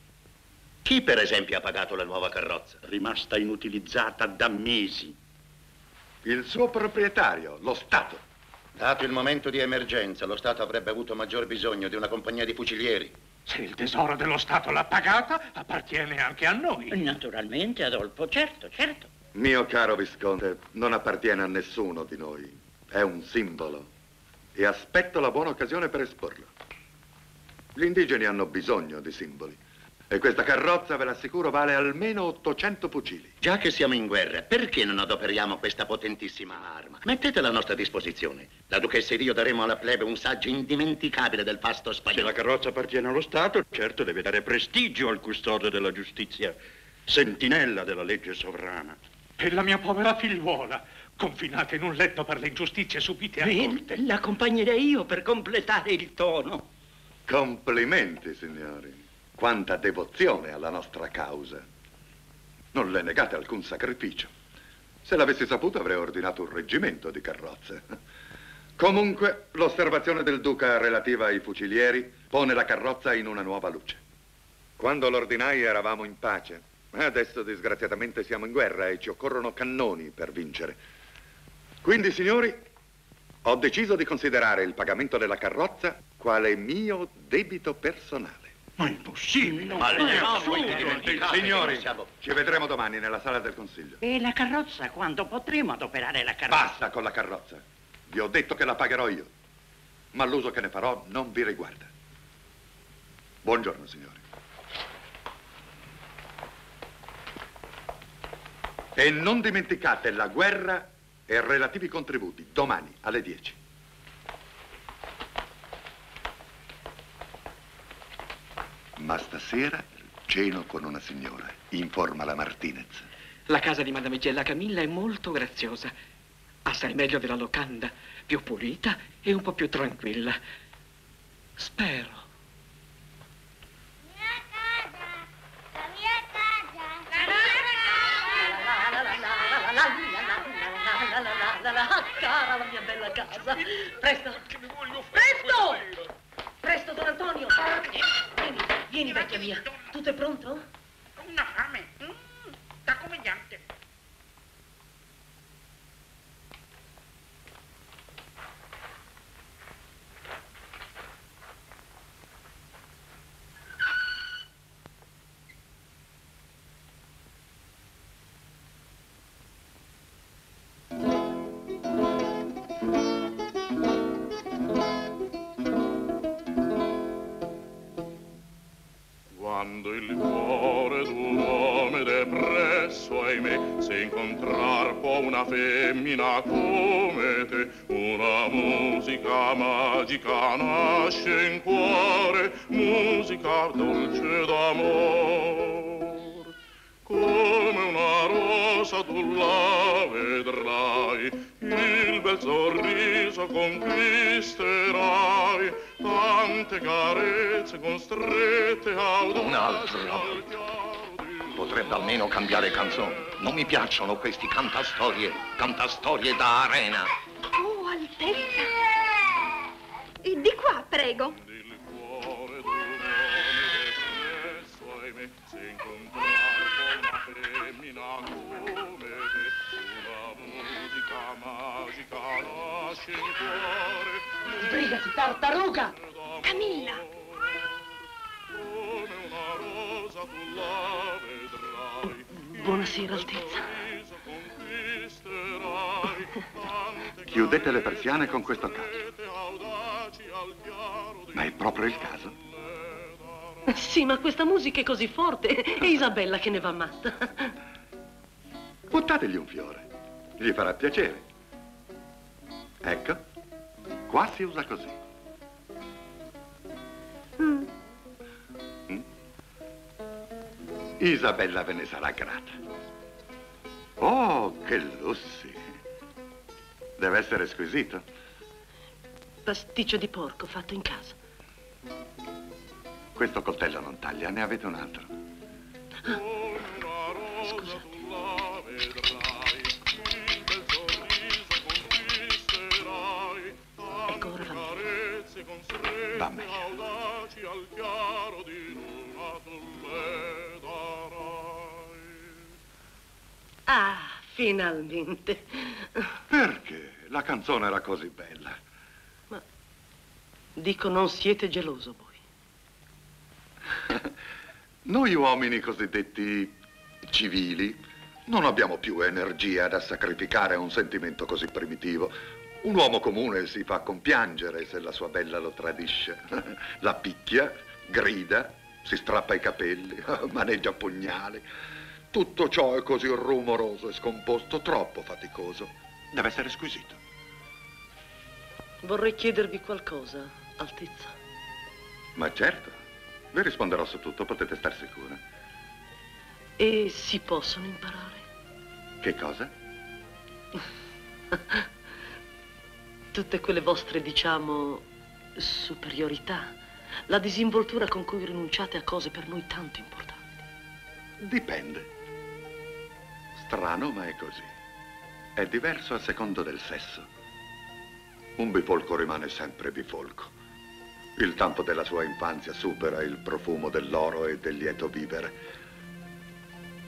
Chi, per esempio, ha pagato la nuova carrozza? Rimasta inutilizzata da mesi. Il suo proprietario, lo Stato. Dato il momento di emergenza, lo Stato avrebbe avuto maggior bisogno di una compagnia di fucilieri. Se il tesoro dello Stato l'ha pagata, appartiene anche a noi. Naturalmente, Adolfo, certo, certo. Mio caro Visconte, non appartiene a nessuno di noi. È un simbolo e aspetto la buona occasione per esporlo. Gli indigeni hanno bisogno di simboli. E questa carrozza, ve l'assicuro, vale almeno ottocento fucili. Già che siamo in guerra, perché non adoperiamo questa potentissima arma? Mettetela a nostra disposizione. La duchessa ed io daremo alla plebe un saggio indimenticabile del fasto spagnolo. Se la carrozza appartiene allo Stato, certo deve dare prestigio al custode della giustizia, sentinella della legge sovrana. E la mia povera figliuola, confinata in un letto per le ingiustizie subite a corte. La accompagnerei io per completare il tono. Complimenti, signori. Quanta devozione alla nostra causa. Non le negate alcun sacrificio. Se l'avessi saputo avrei ordinato un reggimento di carrozze. Comunque, l'osservazione del duca relativa ai fucilieri pone la carrozza in una nuova luce. Quando l'ordinai eravamo in pace. Adesso disgraziatamente siamo in guerra e ci occorrono cannoni per vincere. Quindi, signori, ho deciso di considerare il pagamento della carrozza quale mio debito personale. Ma è impossibile! Ma è assurdo! Signori, ci vedremo domani nella sala del consiglio. E la carrozza? Quando potremo adoperare la carrozza? Basta con la carrozza. Vi ho detto che la pagherò io. Ma l'uso che ne farò non vi riguarda. Buongiorno, signori. E non dimenticate la guerra e relativi contributi domani alle dieci. Ma stasera ceno con una signora, informa la Martinez. La casa di Madamigella Camilla è molto graziosa. Assai meglio della locanda, più pulita e un po' più tranquilla. Spero. Mia casa! La mia casa! La mia casa! La cara, la mia bella casa! Presto! Presto! Presto, Don Antonio! Vieni, vieni, vecchia mia. Tutto è pronto? Ho una fame. Mm, da commediante. Quando il cuore d'un uomo depresso, ahimè, se incontrar può una femmina come te, una musica magica nasce in cuore, musica dolce d'amor. Come una rosa tu la vedrai, il bel sorriso conquisterai, tante carezze constrette a un altro. Potrebbe almeno cambiare canzone. Non mi piacciono questi cantastorie, cantastorie da arena. Oh, Altezza. E di qua, prego. Il cuore d'un'uomo si incontra con una femmina come te. Sbrigati, tartaruga! Camilla! Buonasera, Altezza. Chiudete le persiane con questo caso. Ma è proprio il caso? Sì, ma questa musica è così forte. È Isabella che ne va matta. Buttategli un fiore. Gli farà piacere. Ecco, qua si usa così. Mm. Mm. Isabella ve ne sarà grata. Oh, che lussi. Deve essere squisito. Pasticcio di porco fatto in casa. Questo coltello non taglia, ne avete un altro. Ah. Scusate. Va meglio. Ah, finalmente. Perché? La canzone era così bella. Ma dico, non siete geloso voi? Noi uomini cosiddetti civili non abbiamo più energia da sacrificare a un sentimento così primitivo. Un uomo comune si fa compiangere se la sua bella lo tradisce. La picchia, grida, si strappa i capelli, maneggia pugnali. Tutto ciò è così rumoroso e scomposto, troppo faticoso. Deve essere squisito. Vorrei chiedervi qualcosa, Altezza. Ma certo, vi risponderò su tutto, potete star sicura. E si possono imparare? Che cosa? Tutte quelle vostre, diciamo, superiorità, la disinvoltura con cui rinunciate a cose per noi tanto importanti. Dipende. Strano, ma è così. È diverso a seconda del sesso. Un bifolco rimane sempre bifolco. Il tanto della sua infanzia supera il profumo dell'oro e del lieto vivere.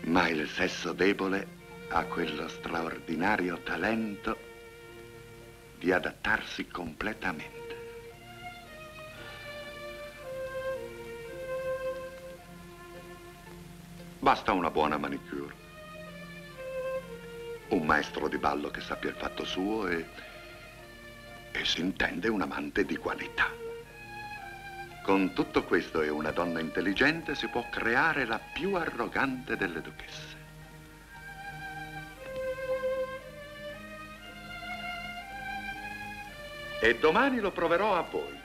Ma il sesso debole ha quello straordinario talento di adattarsi completamente. Basta una buona manicure, un maestro di ballo che sappia il fatto suo e, e si intende un amante di qualità. Con tutto questo e una donna intelligente si può creare la più arrogante delle duchesse. E domani lo proverò a voi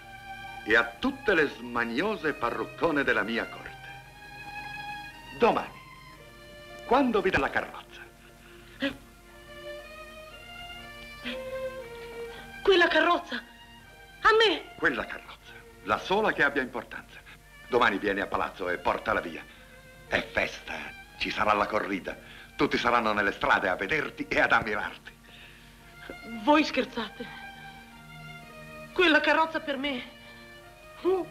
e a tutte le smagnose parruccone della mia corte. Domani, quando vi dà la carrozza. Eh? Eh? Quella carrozza? A me? Quella carrozza, la sola che abbia importanza. Domani vieni a palazzo e portala via. È festa, ci sarà la corrida. Tutti saranno nelle strade a vederti e ad ammirarti. Voi scherzate? Quella carrozza per me? Oh,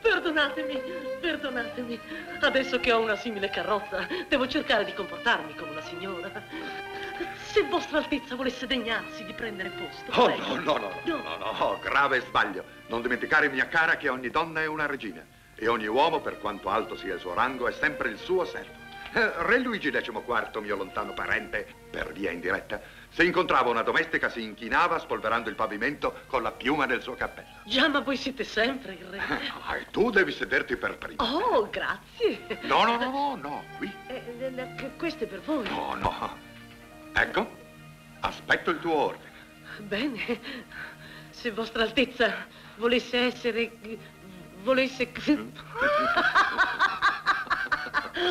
perdonatemi, perdonatemi. Adesso che ho una simile carrozza, devo cercare di comportarmi come una signora. Se Vostra Altezza volesse degnarsi di prendere posto. Oh, no, no, no, no, no, no, grave sbaglio. Non dimenticare, mia cara, che ogni donna è una regina e ogni uomo, per quanto alto sia il suo rango, è sempre il suo servo. Eh, Re Luigi decimoquarto, mio lontano parente, per via indiretta, se incontrava una domestica si inchinava spolverando il pavimento con la piuma del suo cappello. Già, ma voi siete sempre il re. Ah, e tu devi sederti per prima. Oh, grazie. No, no, no, no, no, qui. Eh, questo è per voi. No, no. Ecco, aspetto il tuo ordine. Bene, se Vostra Altezza volesse essere... volesse...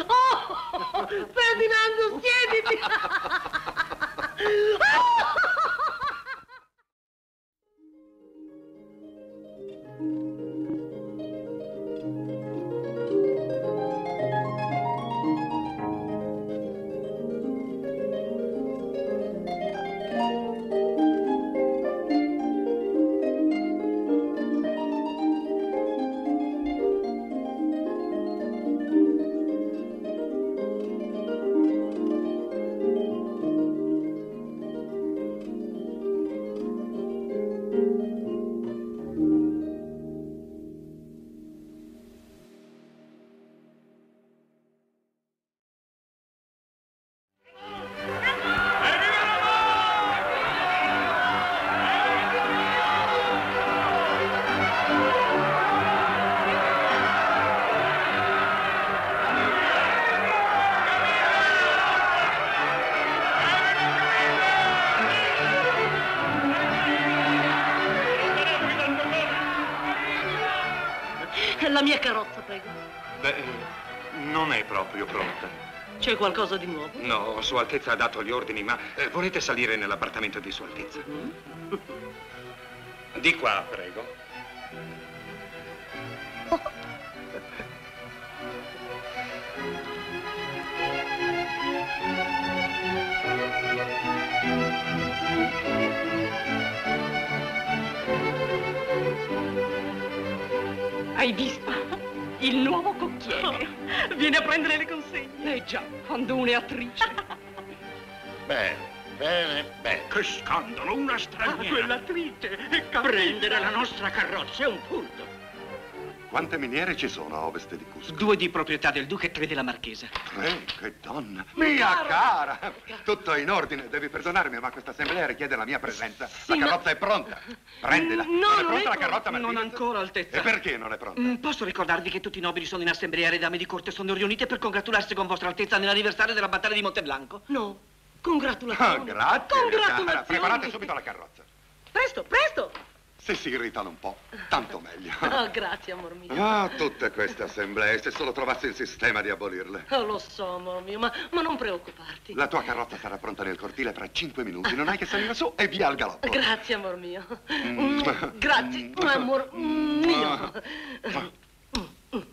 Oh, Ferdinando, siediti! La mia carrozza, prego. Beh, non è proprio pronta. C'è qualcosa di nuovo? No, Sua Altezza ha dato gli ordini, ma eh, volete salire nell'appartamento di Sua Altezza? Mm. Di qua, prego. Hai visto? Il nuovo cocchiere. Oh, viene a prendere le consegne. Eh già, quando uno è attrice. Bene, bene, bene. Che scandalo, una straniera. Ah, quell'attrice. Prendere la nostra carrozza è un furto. Quante miniere ci sono a ovest di Cusco? Due di proprietà del Duca e tre della Marchesa. Tre? Che donna! Mia cara! cara. Tutto in ordine, devi perdonarmi, ma questa assemblea richiede la mia presenza. Sì, la carrozza ma... è pronta. Prendila. No, non è pronta non la carrozza, Martinez? Non ancora, Altezza. E perché non è pronta? Mm, posso ricordarvi che tutti i nobili sono in assemblea e le dame di corte sono riunite per congratularsi con vostra Altezza nell'anniversario della battaglia di Monteblanco? No. Congratulazioni. Oh, grazie, Congratulazioni. Cara. Preparate subito la carrozza. Presto, presto. Se si irritano un po', tanto meglio. Oh, grazie, amor mio. Ah, tutte queste assemblee, se solo trovassi il sistema di abolirle. Oh, lo so, amor mio, ma, ma non preoccuparti. La tua carrozza sarà pronta nel cortile fra cinque minuti. Non hai che salire su e via al galoppo. Grazie, amor mio. Mm. Grazie, mm. amor mio. Mm. Grazie.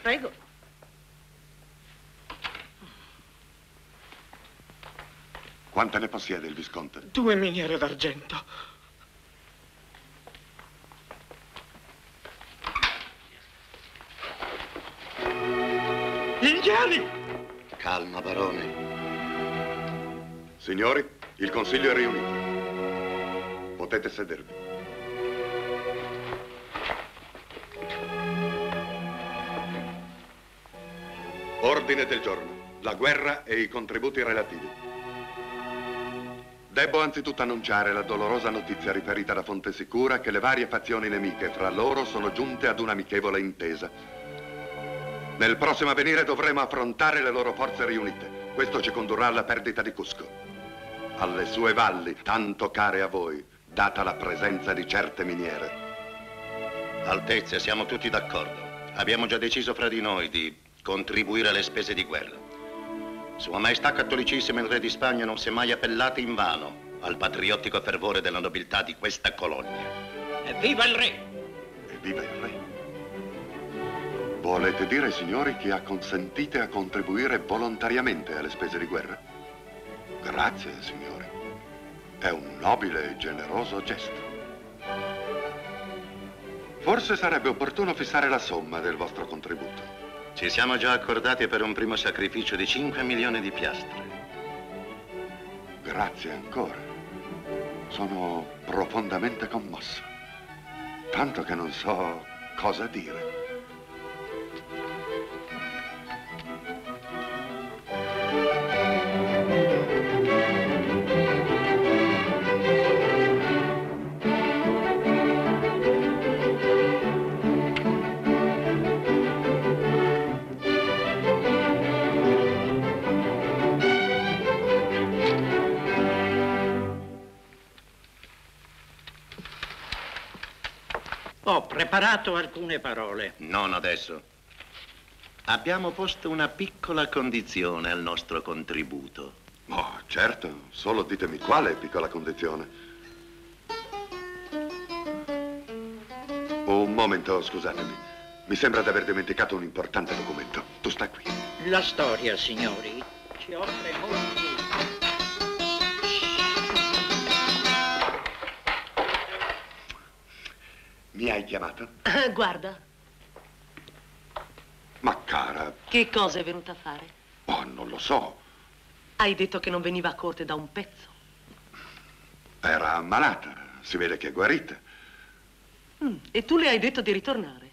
Prego. Quante ne possiede il Visconte? Due miniere d'argento. Gli indiani! Calma, barone. Signori, il consiglio è riunito. Potete sedervi. Ordine del giorno. La guerra e i contributi relativi. Debbo anzitutto annunciare la dolorosa notizia riferita da Fontesicura che le varie fazioni nemiche fra loro sono giunte ad un'amichevole intesa. Nel prossimo avvenire dovremo affrontare le loro forze riunite. Questo ci condurrà alla perdita di Cusco. Alle sue valli, tanto care a voi, data la presenza di certe miniere. Altezza, siamo tutti d'accordo. Abbiamo già deciso fra di noi di contribuire alle spese di guerra. Sua Maestà Cattolicissima, il Re di Spagna, non si è mai appellata in vano al patriottico fervore della nobiltà di questa colonia. Evviva il Re! Evviva il Re! Volete dire, signori, che acconsentite a contribuire volontariamente alle spese di guerra? Grazie, signori. È un nobile e generoso gesto. Forse sarebbe opportuno fissare la somma del vostro contributo. Ci siamo già accordati per un primo sacrificio di cinque milioni di piastre. Grazie ancora. Sono profondamente commosso. Tanto che non so cosa dire. Ho preparato alcune parole. Non adesso. Abbiamo posto una piccola condizione al nostro contributo. Oh, certo. Solo ditemi quale piccola condizione. Un momento, scusatemi. Mi sembra di aver dimenticato un importante documento. Tu sta qui. La storia, signori, ci offre molti... Mi hai chiamato? Uh, guarda. Ma cara... Che cosa è venuta a fare? Oh, non lo so. Hai detto che non veniva a corte da un pezzo. Era ammalata, si vede che è guarita. Mm, e tu le hai detto di ritornare?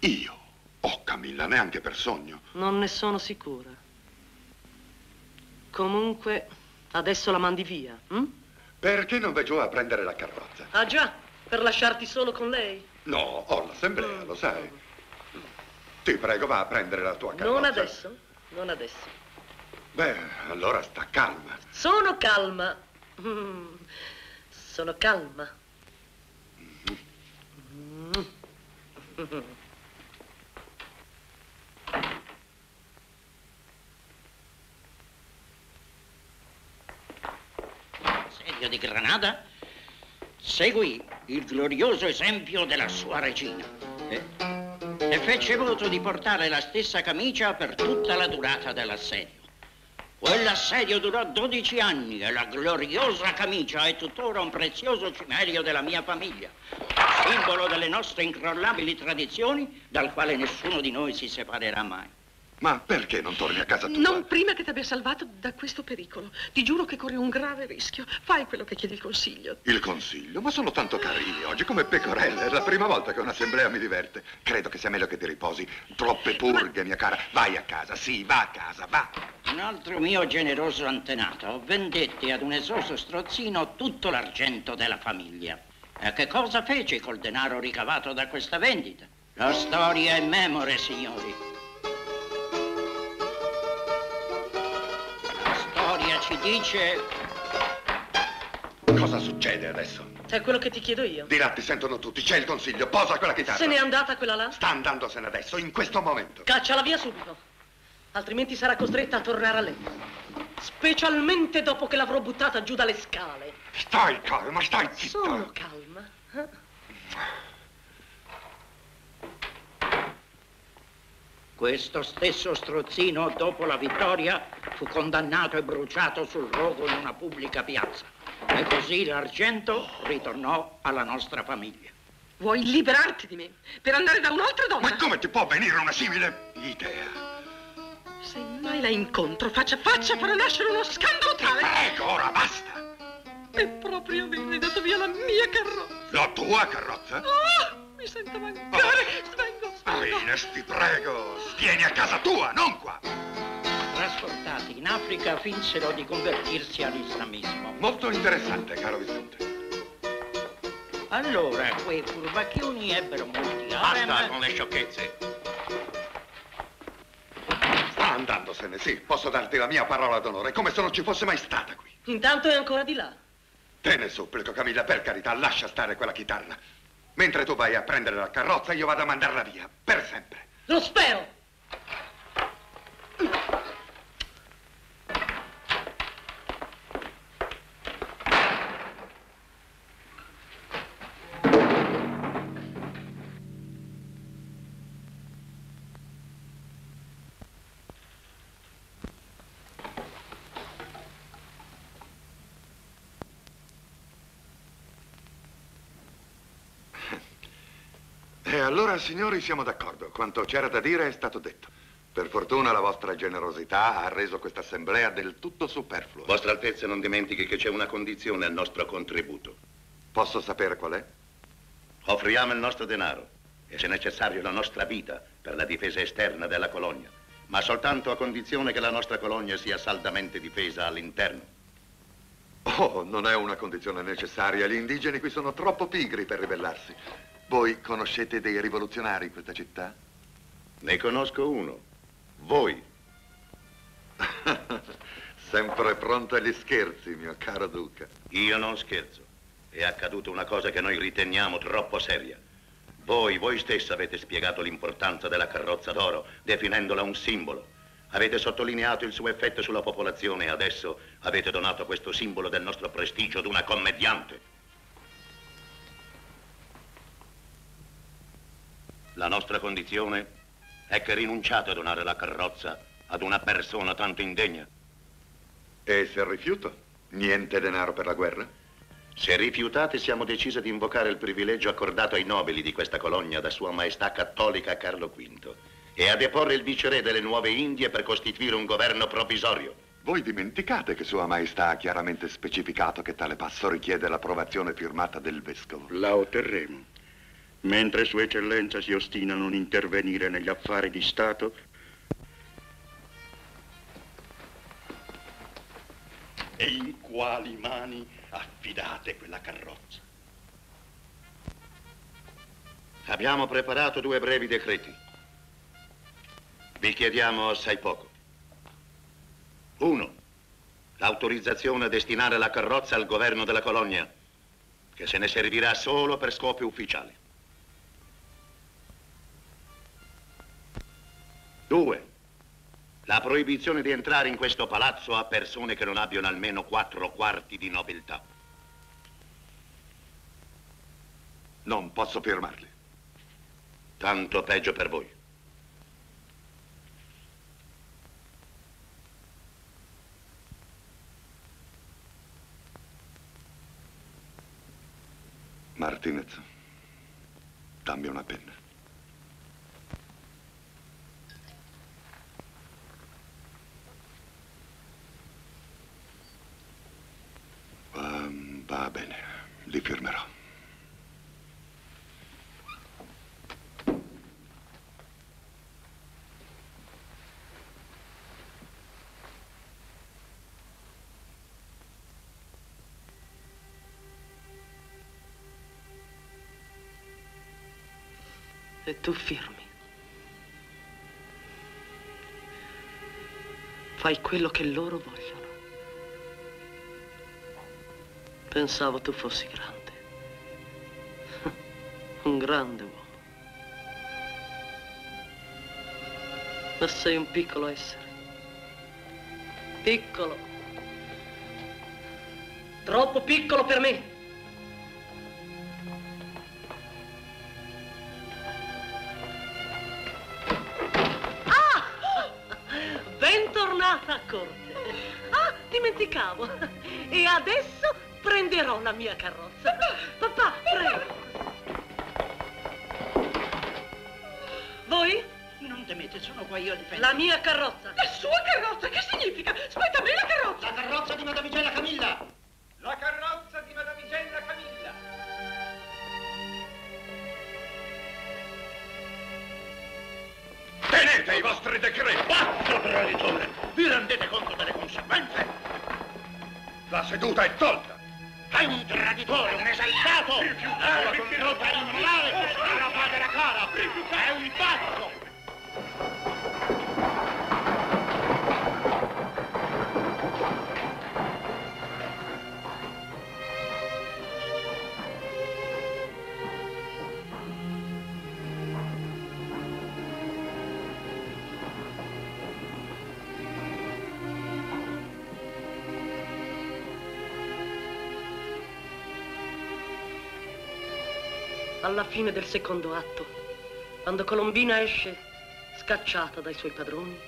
Io? Oh, Camilla, neanche per sogno. Non ne sono sicura. Comunque, adesso la mandi via, hm? Perché non vai giù a prendere la carrozza? Ah, già. Per lasciarti solo con lei? No, ho l'assemblea, lo sai. Ti prego, va a prendere la tua carrozza. Non adesso, non adesso. Beh, allora sta calma. Sono calma. Mm. Sono calma. Mm. Mm. Serio di Granada? Seguì il glorioso esempio della sua regina eh? e fece voto di portare la stessa camicia per tutta la durata dell'assedio. Quell'assedio durò dodici anni e la gloriosa camicia è tuttora un prezioso cimelio della mia famiglia, simbolo delle nostre incrollabili tradizioni dal quale nessuno di noi si separerà mai. Ma perché non torni a casa tua? Non prima che ti abbia salvato da questo pericolo. Ti giuro che corri un grave rischio. Fai quello che chiede il consiglio. Il consiglio? Ma sono tanto carini oggi, come pecorelle. È la prima volta che un'assemblea mi diverte. Credo che sia meglio che ti riposi. Troppe purghe, ma... mia cara. Vai a casa, sì, va a casa, va. Un altro mio generoso antenato vendette ad un esoso strozzino tutto l'argento della famiglia. E che cosa fece col denaro ricavato da questa vendita? La storia è memore, signori. Ci dice... Cosa succede adesso? È quello che ti chiedo io. Di là ti sentono tutti, c'è il consiglio, posa quella chitarra. Se n'è andata quella là? Sta andandosene adesso, in questo momento. Cacciala via subito, altrimenti sarà costretta a tornare a lei. Specialmente dopo che l'avrò buttata giù dalle scale. Stai calma, stai zitta. Sono calma. Questo stesso strozzino, dopo la vittoria, fu condannato e bruciato sul rogo in una pubblica piazza. E così l'argento ritornò alla nostra famiglia. Vuoi liberarti di me per andare da un'altra donna? Ma come ti può venire una simile idea? Se mai la incontro, faccia a faccia, farà nascere uno scandalo tale. Ti prego, ora basta! E proprio me ne hai dato via la mia carrozza. La tua carrozza? Oh, mi sento mancare, oh. svengo, svengo. Ines, ti prego, vieni a casa tua, non qua. Trasportati in Africa finsero di convertirsi all'islamismo. Molto interessante, caro Visconte. Allora, quei furbacchioni ebbero molti armi. Basta con le sciocchezze. Sta andandosene, sì. Posso darti la mia parola d'onore, come se non ci fosse mai stata qui. Intanto è ancora di là. Te ne supplico, Camilla, per carità, lascia stare quella chitarra. Mentre tu vai a prendere la carrozza, io vado a mandarla via, per sempre. Lo spero. E allora, signori, siamo d'accordo. Quanto c'era da dire è stato detto. Per fortuna la vostra generosità ha reso questa assemblea del tutto superflua. Vostra Altezza, non dimentichi che c'è una condizione al nostro contributo. Posso sapere qual è? Offriamo il nostro denaro e, se necessario, la nostra vita per la difesa esterna della colonia, ma soltanto a condizione che la nostra colonia sia saldamente difesa all'interno. Oh, non è una condizione necessaria. Gli indigeni qui sono troppo pigri per ribellarsi. Voi conoscete dei rivoluzionari in questa città? Ne conosco uno. Voi. Sempre pronto agli scherzi, mio caro Duca. Io non scherzo. È accaduta una cosa che noi riteniamo troppo seria. Voi, voi stessa avete spiegato l'importanza della carrozza d'oro, definendola un simbolo. Avete sottolineato il suo effetto sulla popolazione e adesso avete donato questo simbolo del nostro prestigio ad una commediante. La nostra condizione è che rinunciate a donare la carrozza ad una persona tanto indegna. E se rifiuto? Niente denaro per la guerra? Se rifiutate, siamo decisi di invocare il privilegio accordato ai nobili di questa colonia da Sua Maestà Cattolica Carlo quinto e a deporre il Viceré delle Nuove Indie per costituire un governo provvisorio. Voi dimenticate che Sua Maestà ha chiaramente specificato che tale passo richiede l'approvazione firmata del Vescovo. La otterremo. Mentre Sua Eccellenza si ostina a non intervenire negli affari di Stato... E in quali mani affidate quella carrozza? Abbiamo preparato due brevi decreti. Vi chiediamo assai poco. Uno, l'autorizzazione a destinare la carrozza al governo della colonia, che se ne servirà solo per scopi ufficiali. Due, la proibizione di entrare in questo palazzo a persone che non abbiano almeno quattro quarti di nobiltà. Non posso firmarli. Tanto peggio per voi. Martinez, dammi una penna. li firmerò. E tu firmi. Fai quello che loro vogliono. Pensavo tu fossi grande. Un grande uomo. Ma sei un piccolo essere. Piccolo. Troppo piccolo per me. A corte. Ah, dimenticavo. E adesso prenderò la mia carrozza. Papà, prego. Voi? Non temete, sono qua io a difendere. La mia carrozza. La sua carrozza? Che significa? Aspetta, a me la carrozza. La carrozza di Madamigella Camilla. La carrozza di Madamigella Camilla. Tenete i vostri decreti. Basta, traditore. Vi rendete conto delle conseguenze? La seduta è tolta! È un traditore, un esaltato! È una condotta immorale che strapate la cara! È un pazzo! Alla fine del secondo atto, quando Colombina esce scacciata dai suoi padroni,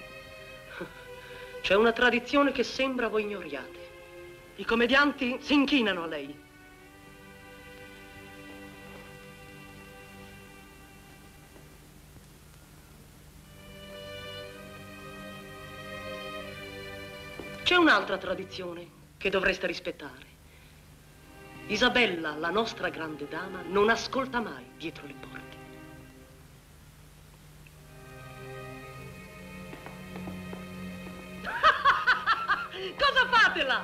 c'è una tradizione che sembra voi ignoriate. I commedianti si inchinano a lei. C'è un'altra tradizione che dovreste rispettare. Isabella, la nostra grande dama, non ascolta mai dietro le porte. Cosa fate là?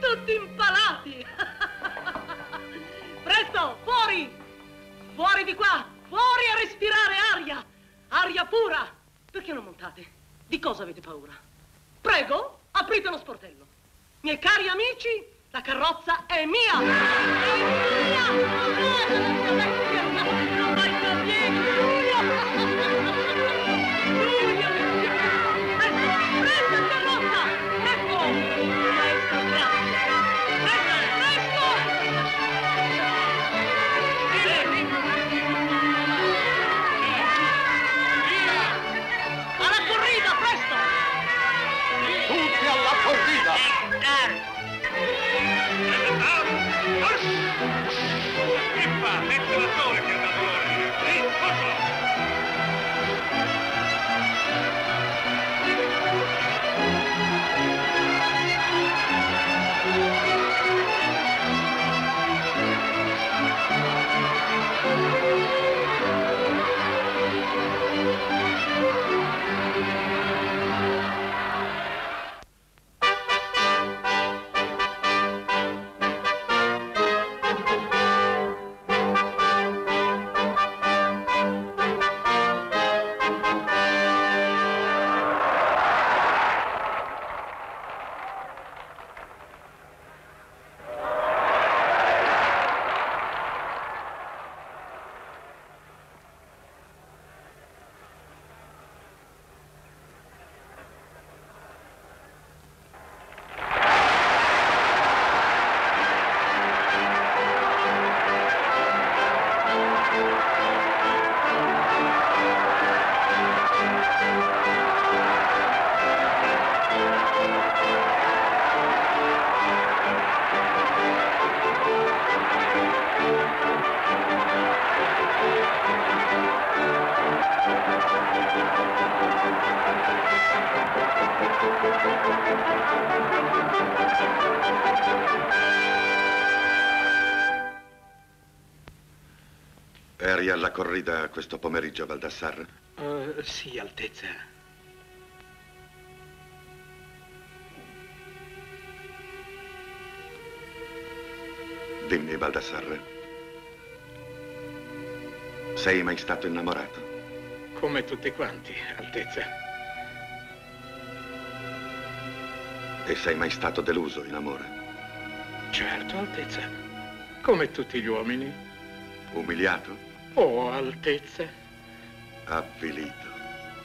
Tutti impalati! Presto, fuori! Fuori di qua! Fuori a respirare aria! Aria pura! Perché non montate? Di cosa avete paura? Prego, aprite lo sportello. Miei cari amici, la carrozza è mia! È mia! Non vado la mia vecchia! Non vai da piedi, Giulio! Giulio, vecchia! Presto, presto, carrozza! Presto! Presto, grazie! Presto, presto! Via! Alla corrida, presto! Tutti alla corrida! Che fa? Mette la torre che ha dato l'ordine. Sì, posso! Thank you. Eri alla corrida questo pomeriggio, Baldassarre? Uh, sì, Altezza. Dimmi, Baldassarre, sei mai stato innamorato? Come tutti quanti, Altezza. E sei mai stato deluso in amore? Certo, Altezza. Come tutti gli uomini. Umiliato? Oh, Altezza. Avvilito,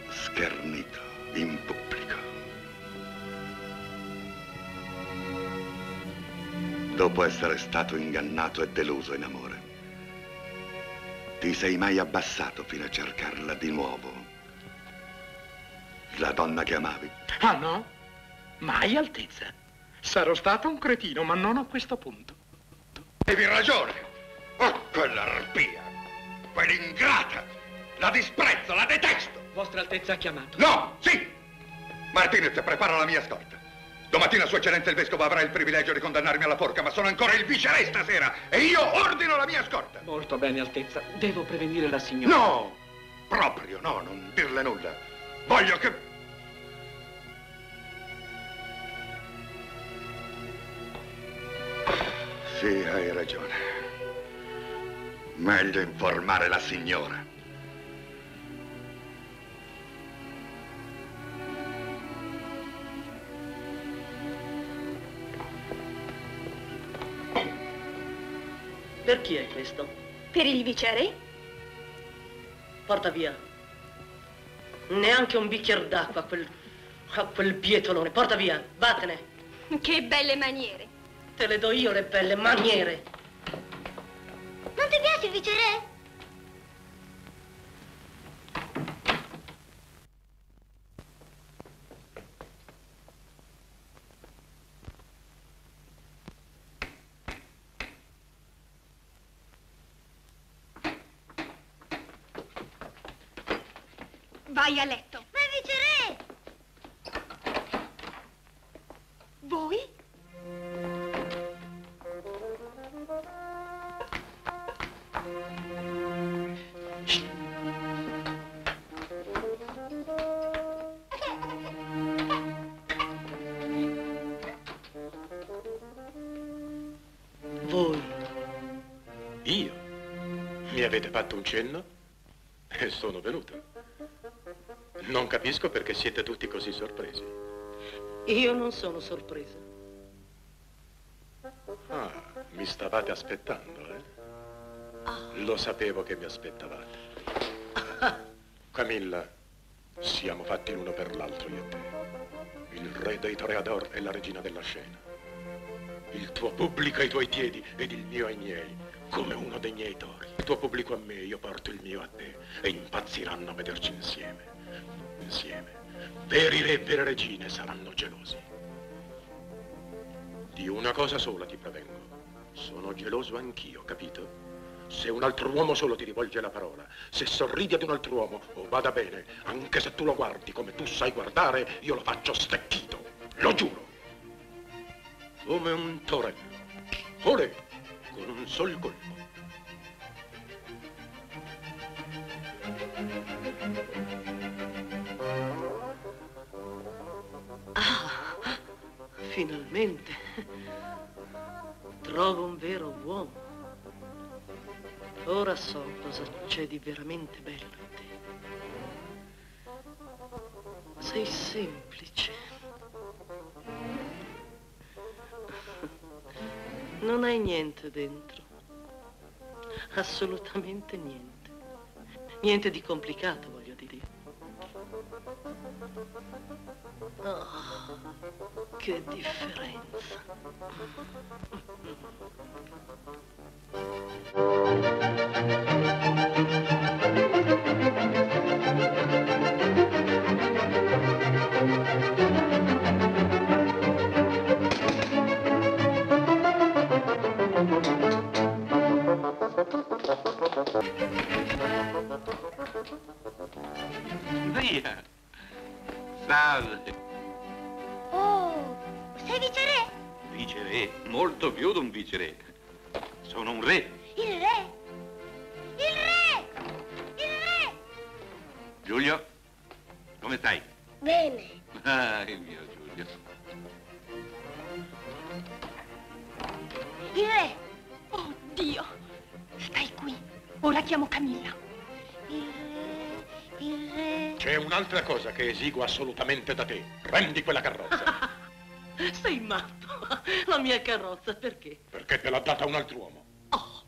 schernito, in pubblico. Dopo essere stato ingannato e deluso in amore, ti sei mai abbassato fino a cercarla di nuovo? La donna che amavi? Ah, no? Mai, Altezza. Sarò stato un cretino, ma non a questo punto. Avevi ragione. Oh, quell'arpia! Quell'ingrata! La disprezzo, la detesto! Vostra Altezza ha chiamato. No, sì! Martinez, prepara la mia scorta. Domattina Sua Eccellenza il Vescovo avrà il privilegio di condannarmi alla forca, ma sono ancora il Viceré stasera e io ordino la mia scorta. Molto bene, Altezza. Devo prevenire la signora. No! Proprio no, non dirle nulla. Voglio che... Sì, hai ragione. Meglio informare la signora. Per chi è questo? Per il Viceré. Porta via. Neanche un bicchiere d'acqua a quel, a quel bietolone. Porta via, vattene. Che belle maniere. Te le do io le belle maniere. Non ti piace il Viceré? Vai a letto. Ma il Viceré! Voi? Avete fatto un cenno e sono venuto. Non capisco perché siete tutti così sorpresi. Io non sono sorpresa. Ah, mi stavate aspettando, eh? Oh. Lo sapevo che mi aspettavate. Camilla, siamo fatti l'uno per l'altro io e te. Il re dei toreador e la regina della scena. Il tuo pubblico ai tuoi piedi ed il mio ai miei, come uno dei miei tori. Il tuo pubblico a me, io porto il mio a te, e impazziranno a vederci insieme. Insieme. Veri re e vere regine saranno gelosi. Di una cosa sola ti prevengo. Sono geloso anch'io, capito? Se un altro uomo solo ti rivolge la parola, se sorridi ad un altro uomo, o vada bene, anche se tu lo guardi come tu sai guardare, io lo faccio stecchito. Lo giuro. Come un torello. Olè! Con un sol colpo. Ah, finalmente. Trovo un vero uomo. Ora so cosa c'è di veramente bello in te. Sei semplice. Non hai niente dentro, assolutamente niente, niente di complicato, voglio dire. Oh, che differenza. Via! Salve! Oh, sei Viceré? Viceré, molto più di un Viceré. Sono un re. Il re? Il re! Ora chiamo Camilla. Il re, il re... C'è un'altra cosa che esigo assolutamente da te. Prendi quella carrozza. Sei matto. La mia carrozza, perché? Perché te l'ha data un altro uomo. Oh,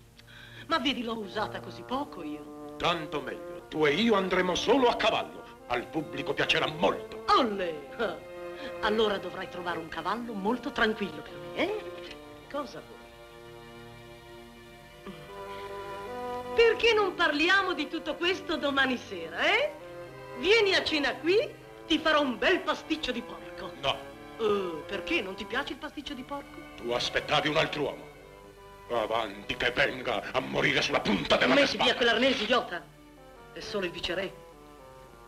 ma vedi, l'ho usata così poco io. Tanto meglio. Tu e io andremo solo a cavallo. Al pubblico piacerà molto. Olle! Allora dovrai trovare un cavallo molto tranquillo per me, eh? Cosa vuoi? Perché non parliamo di tutto questo domani sera, eh? Vieni a cena qui, ti farò un bel pasticcio di porco. No. Uh, perché? Non ti piace il pasticcio di porco? Tu aspettavi un altro uomo. Avanti che venga a morire sulla punta della mia spada. Messi via quell'arnese, idiota. È solo il viceré.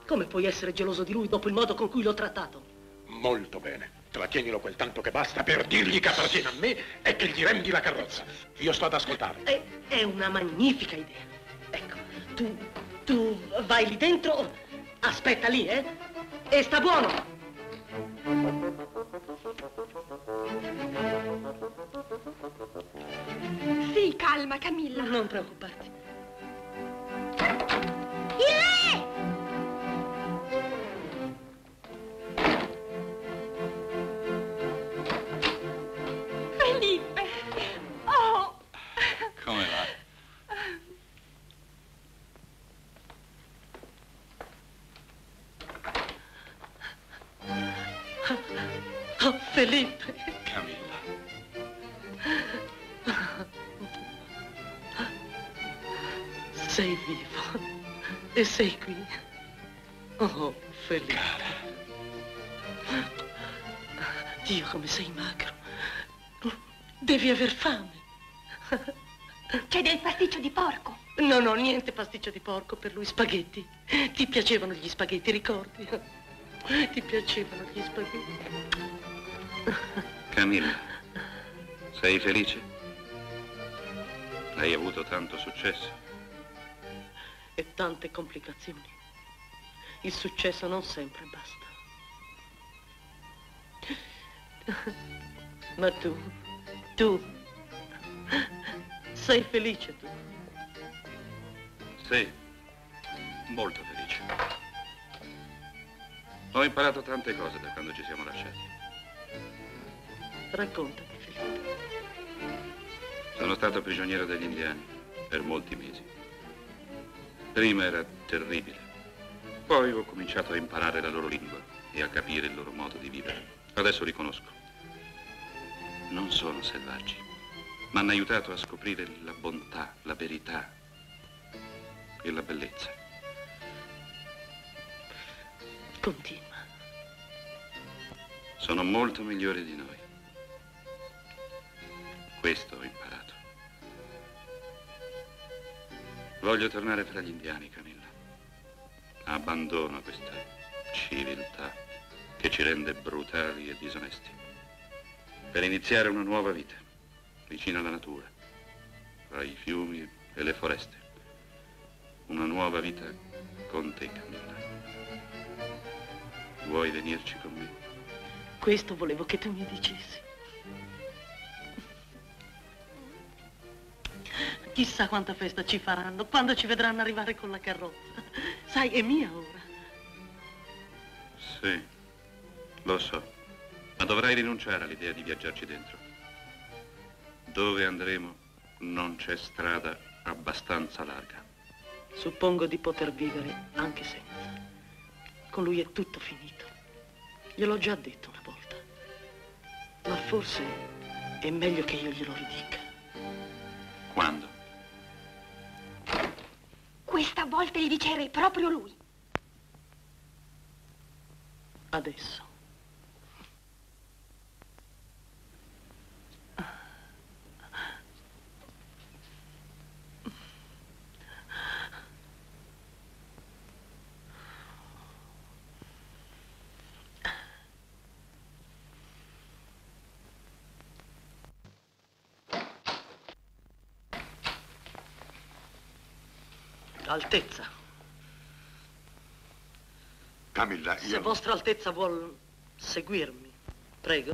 Come puoi essere geloso di lui dopo il modo con cui l'ho trattato? Molto bene. Trattienilo quel tanto che basta per dirgli che appartiene a me e che gli rendi la carrozza. Io sto ad ascoltare. È, è una magnifica idea. Ecco, tu, tu vai lì dentro, aspetta lì, eh? E sta buono. Sì, calma, Camilla. Non preoccuparti. Il re! Felipe! Oh! Come va? Oh, Felipe! Camilla! Sei vivo e sei qui. Oh, Felipe! Cara. Dio, come sei magro! Devi aver fame. C'è del pasticcio di porco? No, no, niente pasticcio di porco per lui, spaghetti. Ti piacevano gli spaghetti, ricordi? Ti piacevano gli spaghetti. Camilla, sei felice? Hai avuto tanto successo? E tante complicazioni. Il successo non sempre basta. Ma tu... Tu, sei felice tu? Sì, molto felice. Ho imparato tante cose da quando ci siamo lasciati. Raccontami, Felipe. Sono stato prigioniero degli indiani per molti mesi. Prima era terribile. Poi ho cominciato a imparare la loro lingua e a capire il loro modo di vivere. Adesso li conosco. Non sono selvaggi, mi hanno aiutato a scoprire la bontà, la verità e la bellezza. Continua. Sono molto migliori di noi. Questo ho imparato. Voglio tornare tra gli indiani, Camilla. Abbandono questa civiltà che ci rende brutali e disonesti. Per iniziare una nuova vita, vicino alla natura, tra i fiumi e le foreste. Una nuova vita con te, Camilla. Vuoi venirci con me? Questo volevo che tu mi dicessi. Chissà quanta festa ci faranno quando ci vedranno arrivare con la carrozza. Sai, è mia ora. Sì, lo so. Ma dovrai rinunciare all'idea di viaggiarci dentro. Dove andremo non c'è strada abbastanza larga. Suppongo di poter vivere anche senza. Con lui è tutto finito. Gliel'ho già detto una volta. Ma forse è meglio che io glielo ridica. Quando? Questa volta il viceré proprio lui. Adesso. Altezza. Camilla, io... Se vostra altezza vuol seguirmi, prego.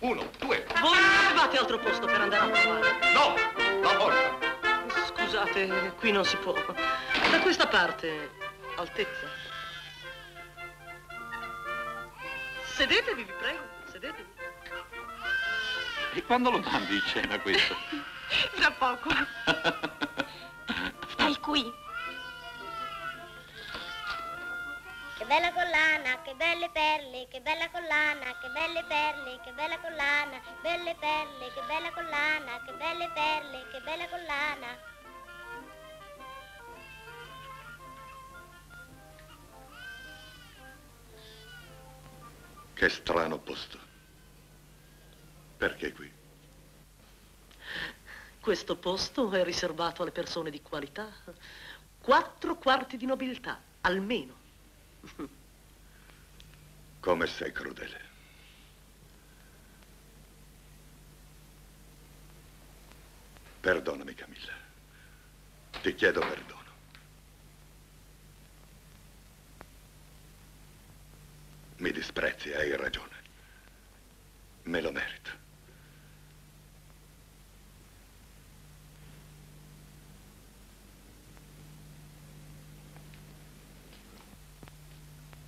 Uno, due. Voi non avevate altro posto per andare a trovare? No, la porta. Scusate, qui non si può. Da questa parte, altezza. Sedetevi, vi prego, sedetevi. E quando lo mandi in cena questo? Tra poco. Stai qui. Che bella collana, che belle perle, che bella collana, che belle perle, che bella collana, belle perle, che bella collana, che belle perle, che bella collana. Che strano posto. Perché qui? Questo posto è riservato alle persone di qualità. Quattro quarti di nobiltà, almeno. Come sei crudele. Perdonami, Camilla. Ti chiedo perdono. Mi disprezzi, hai ragione. Me lo merito.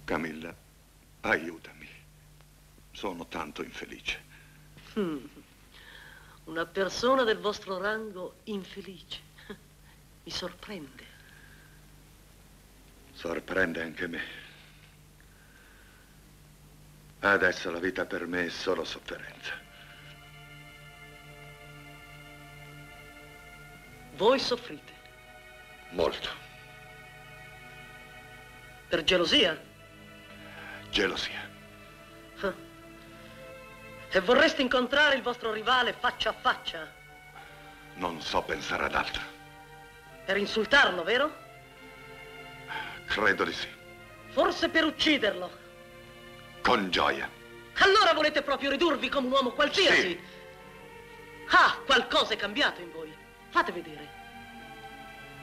Camilla, aiutami. Sono tanto infelice. Mm. Una persona del vostro rango infelice. Mi sorprende. Sorprende anche me. Adesso la vita per me è solo sofferenza. Voi soffrite? Molto. Per gelosia? Gelosia. Ah. E vorreste incontrare il vostro rivale faccia a faccia? Non so pensare ad altro. Per insultarlo, vero? Credo di sì. Forse per ucciderlo. Con gioia. Allora volete proprio ridurvi come un uomo qualsiasi? Sì. Ah, qualcosa è cambiato in voi. Fate vedere.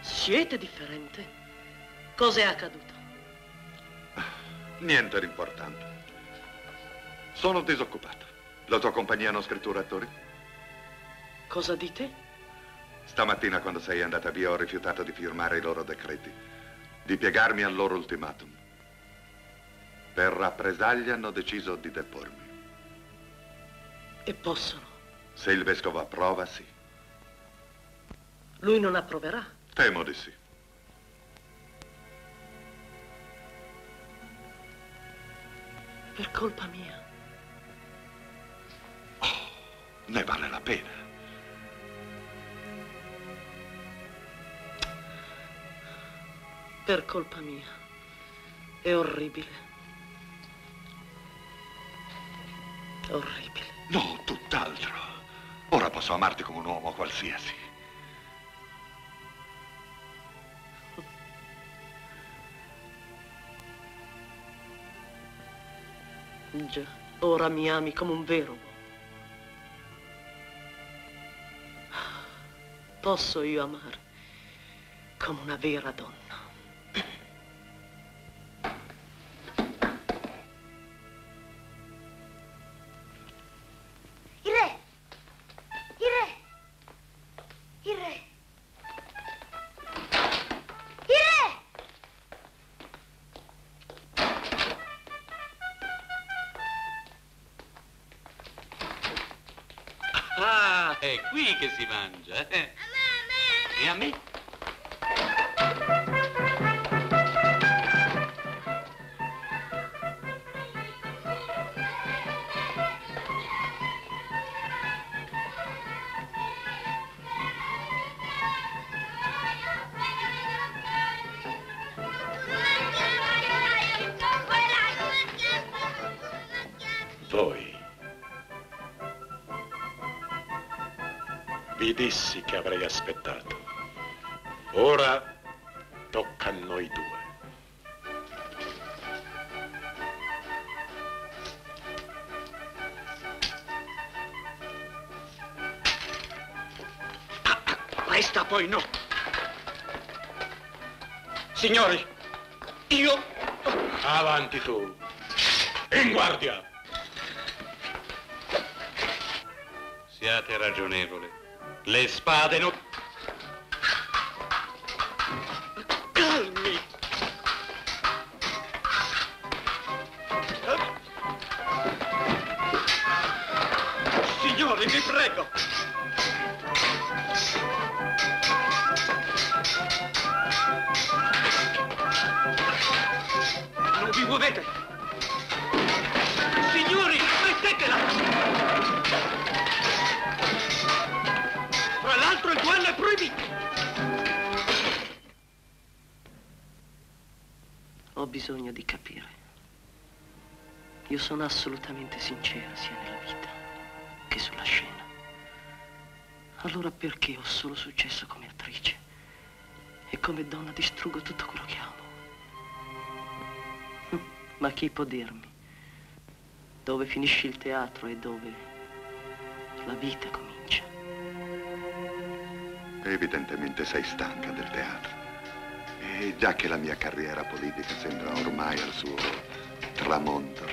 Siete differente. Cos'è accaduto? Niente di importante. Sono disoccupato. La tua compagnia non scrittura attori? Cosa dite? Stamattina quando sei andata via ho rifiutato di firmare i loro decreti, di piegarmi al loro ultimatum. Per rappresaglia hanno deciso di depormi. E possono? Se il vescovo approva, sì. Lui non approverà? Temo di sì. Per colpa mia. Oh, ne vale la pena. Per colpa mia. È orribile. Orribile. No, tutt'altro. Ora posso amarti come un uomo qualsiasi. Già, ora mi ami come un vero uomo. Posso io amare come una vera donna. Il re! Il re! Il re! È qui che si mangia, eh? E a me? Voi. Vi dissi che avrei aspettato. Ora tocca a noi due. Ah, questa poi no. Signori, io... Avanti tu. In guardia. Siate ragionevole. Le spade non... Calmi! Signori, vi prego! Non vi muovete! Signori, mettetela! Il duello è proibito! Ho bisogno di capire. Io sono assolutamente sincera sia nella vita che sulla scena. Allora perché ho solo successo come attrice e come donna distruggo tutto quello che amo? Ma chi può dirmi dove finisce il teatro e dove la vita comincia? Evidentemente sei stanca del teatro. E già che la mia carriera politica sembra ormai al suo tramonto.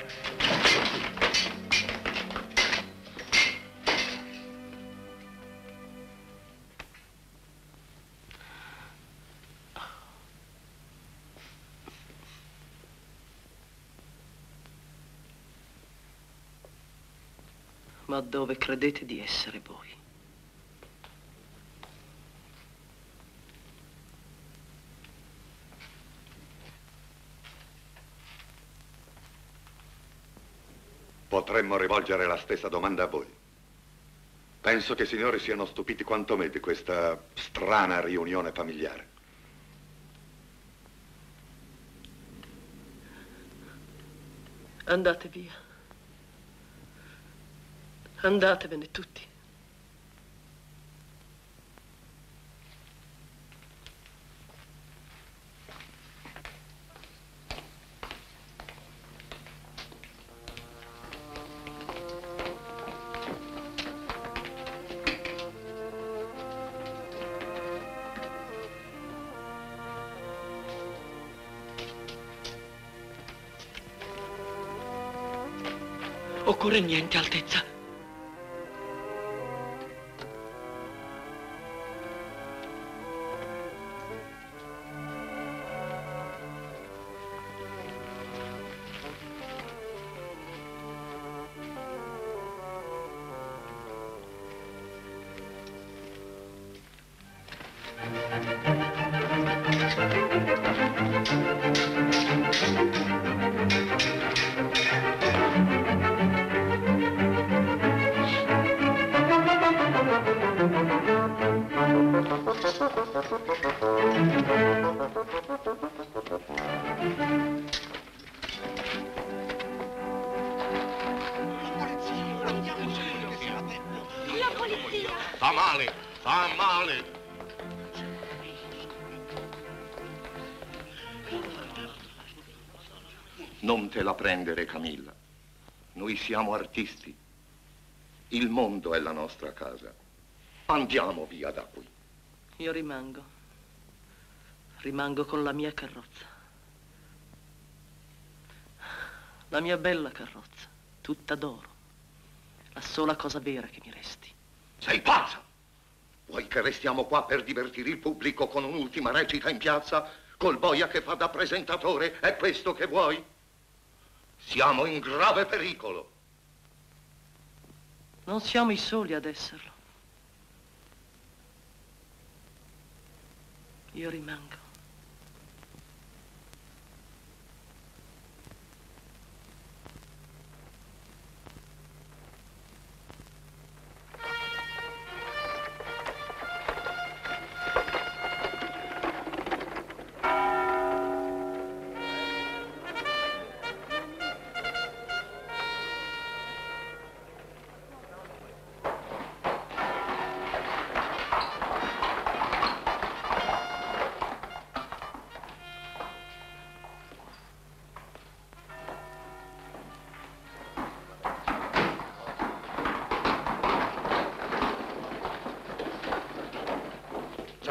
Ma dove credete di essere voi? Potremmo rivolgere la stessa domanda a voi. Penso che i signori siano stupiti quanto me di questa strana riunione familiare. Andate via. Andatevene tutti. Occorre niente, Altezza. Camilla, noi siamo artisti. Il mondo è la nostra casa. Andiamo via da qui. Io rimango. Rimango con la mia carrozza. La mia bella carrozza, tutta d'oro. La sola cosa vera che mi resti. Sei pazza! Vuoi che restiamo qua per divertire il pubblico con un'ultima recita in piazza? Col boia che fa da presentatore? È questo che vuoi? Siamo in grave pericolo. Non siamo i soli ad esserlo. Io rimango.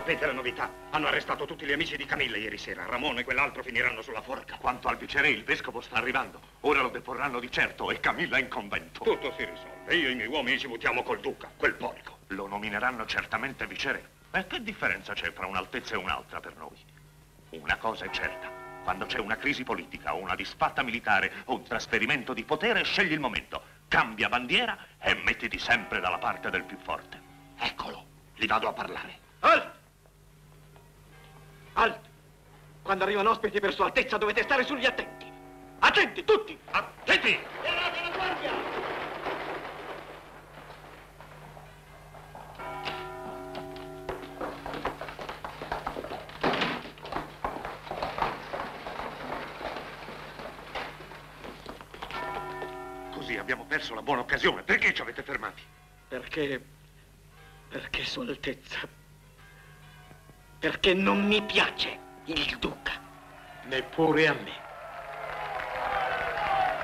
sapete la novità? Hanno arrestato tutti gli amici di Camilla ieri sera. Ramon e quell'altro finiranno sulla forca. Quanto al Viceré, il vescovo sta arrivando. Ora lo deporranno di certo e Camilla in convento. Tutto si risolve. Io e i miei uomini ci buttiamo col Duca, quel porco. Lo nomineranno certamente Viceré. E che differenza c'è fra un'altezza e un'altra per noi? Una cosa è certa. Quando c'è una crisi politica o una disfatta militare o un trasferimento di potere, scegli il momento. Cambia bandiera e mettiti sempre dalla parte del più forte. Eccolo, li vado a parlare. Alto! Alto! Quando arrivano ospiti per sua altezza dovete stare sugli attenti. Attenti, tutti! Attenti! Elevate la guardia! Così abbiamo perso la buona occasione. Perché ci avete fermati? Perché... Perché sua altezza... Perché non mi piace il Duca. Neppure a me.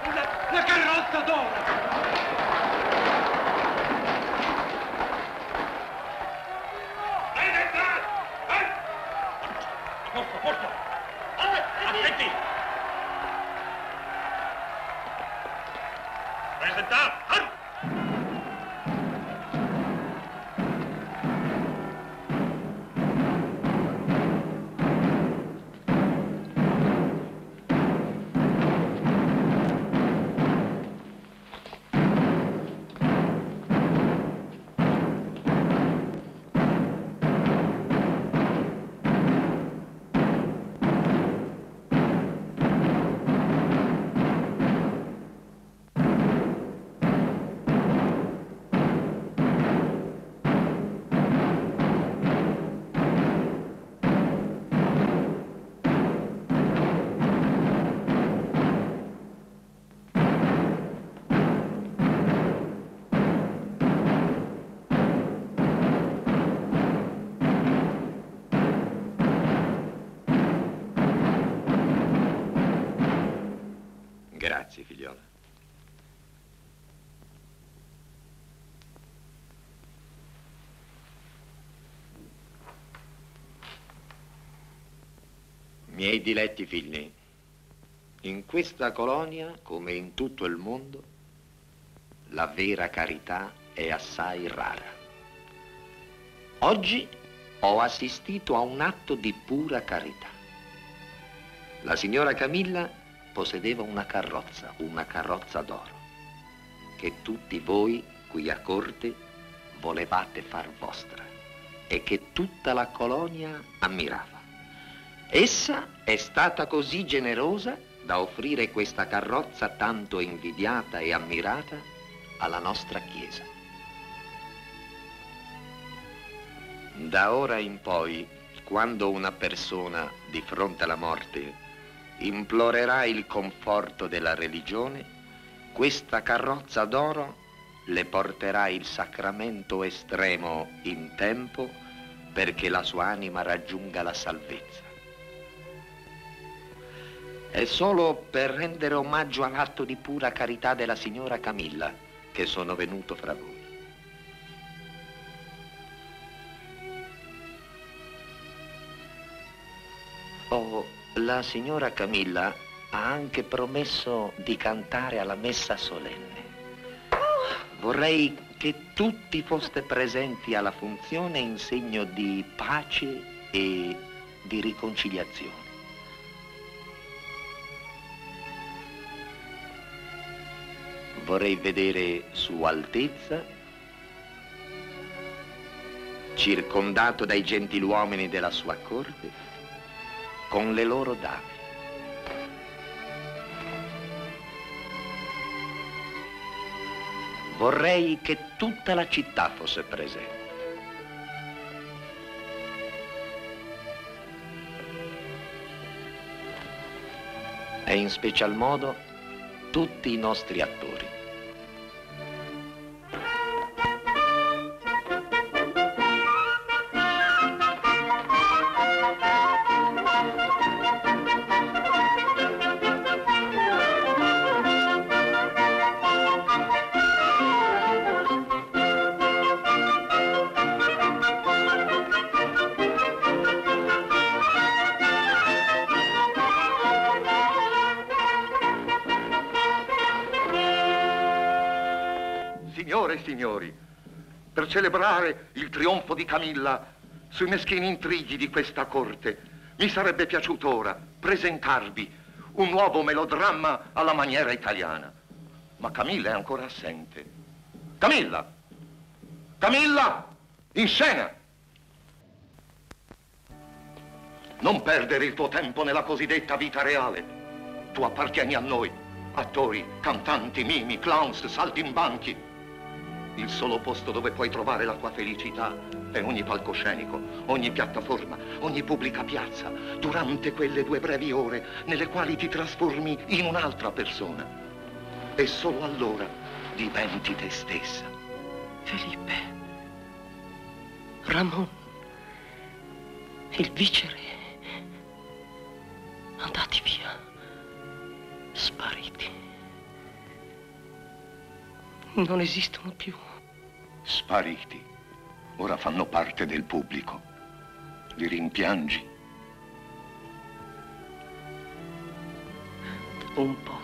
Una, una carrozza d'oro! Dai, entrare! A posto, a posto! Attenti! Presentare! Grazie, figliola. Miei diletti figli, in questa colonia, come in tutto il mondo, la vera carità è assai rara. Oggi ho assistito a un atto di pura carità. La signora Camilla possedeva una carrozza, una carrozza d'oro, che tutti voi qui a corte volevate far vostra e che tutta la colonia ammirava. Essa è stata così generosa da offrire questa carrozza tanto invidiata e ammirata alla nostra chiesa. Da ora in poi, quando una persona di fronte alla morte implorerà il conforto della religione, questa carrozza d'oro le porterà il sacramento estremo in tempo perché la sua anima raggiunga la salvezza. È solo per rendere omaggio all'atto di pura carità della signora Camilla che sono venuto fra voi. Oh, la signora Camilla ha anche promesso di cantare alla messa solenne. Vorrei che tutti foste presenti alla funzione in segno di pace e di riconciliazione. Vorrei vedere Sua Altezza circondato dai gentiluomini della sua corte con le loro dame. Vorrei che tutta la città fosse presente. E in special modo tutti i nostri attori. signore e signori, per celebrare il trionfo di Camilla sui meschini intrighi di questa corte, mi sarebbe piaciuto ora presentarvi un nuovo melodramma alla maniera italiana. Ma Camilla è ancora assente. Camilla! Camilla! In scena! Non perdere il tuo tempo nella cosiddetta vita reale. Tu appartieni a noi, attori, cantanti, mimi, clowns, saltimbanchi. Il solo posto dove puoi trovare la tua felicità è ogni palcoscenico, ogni piattaforma, ogni pubblica piazza, durante quelle due brevi ore nelle quali ti trasformi in un'altra persona. E solo allora diventi te stessa. Felipe, Ramon, il viceré, andati via. Spariti. Non esistono più. Spariti. Ora fanno parte del pubblico. Li rimpiangi? Un po'.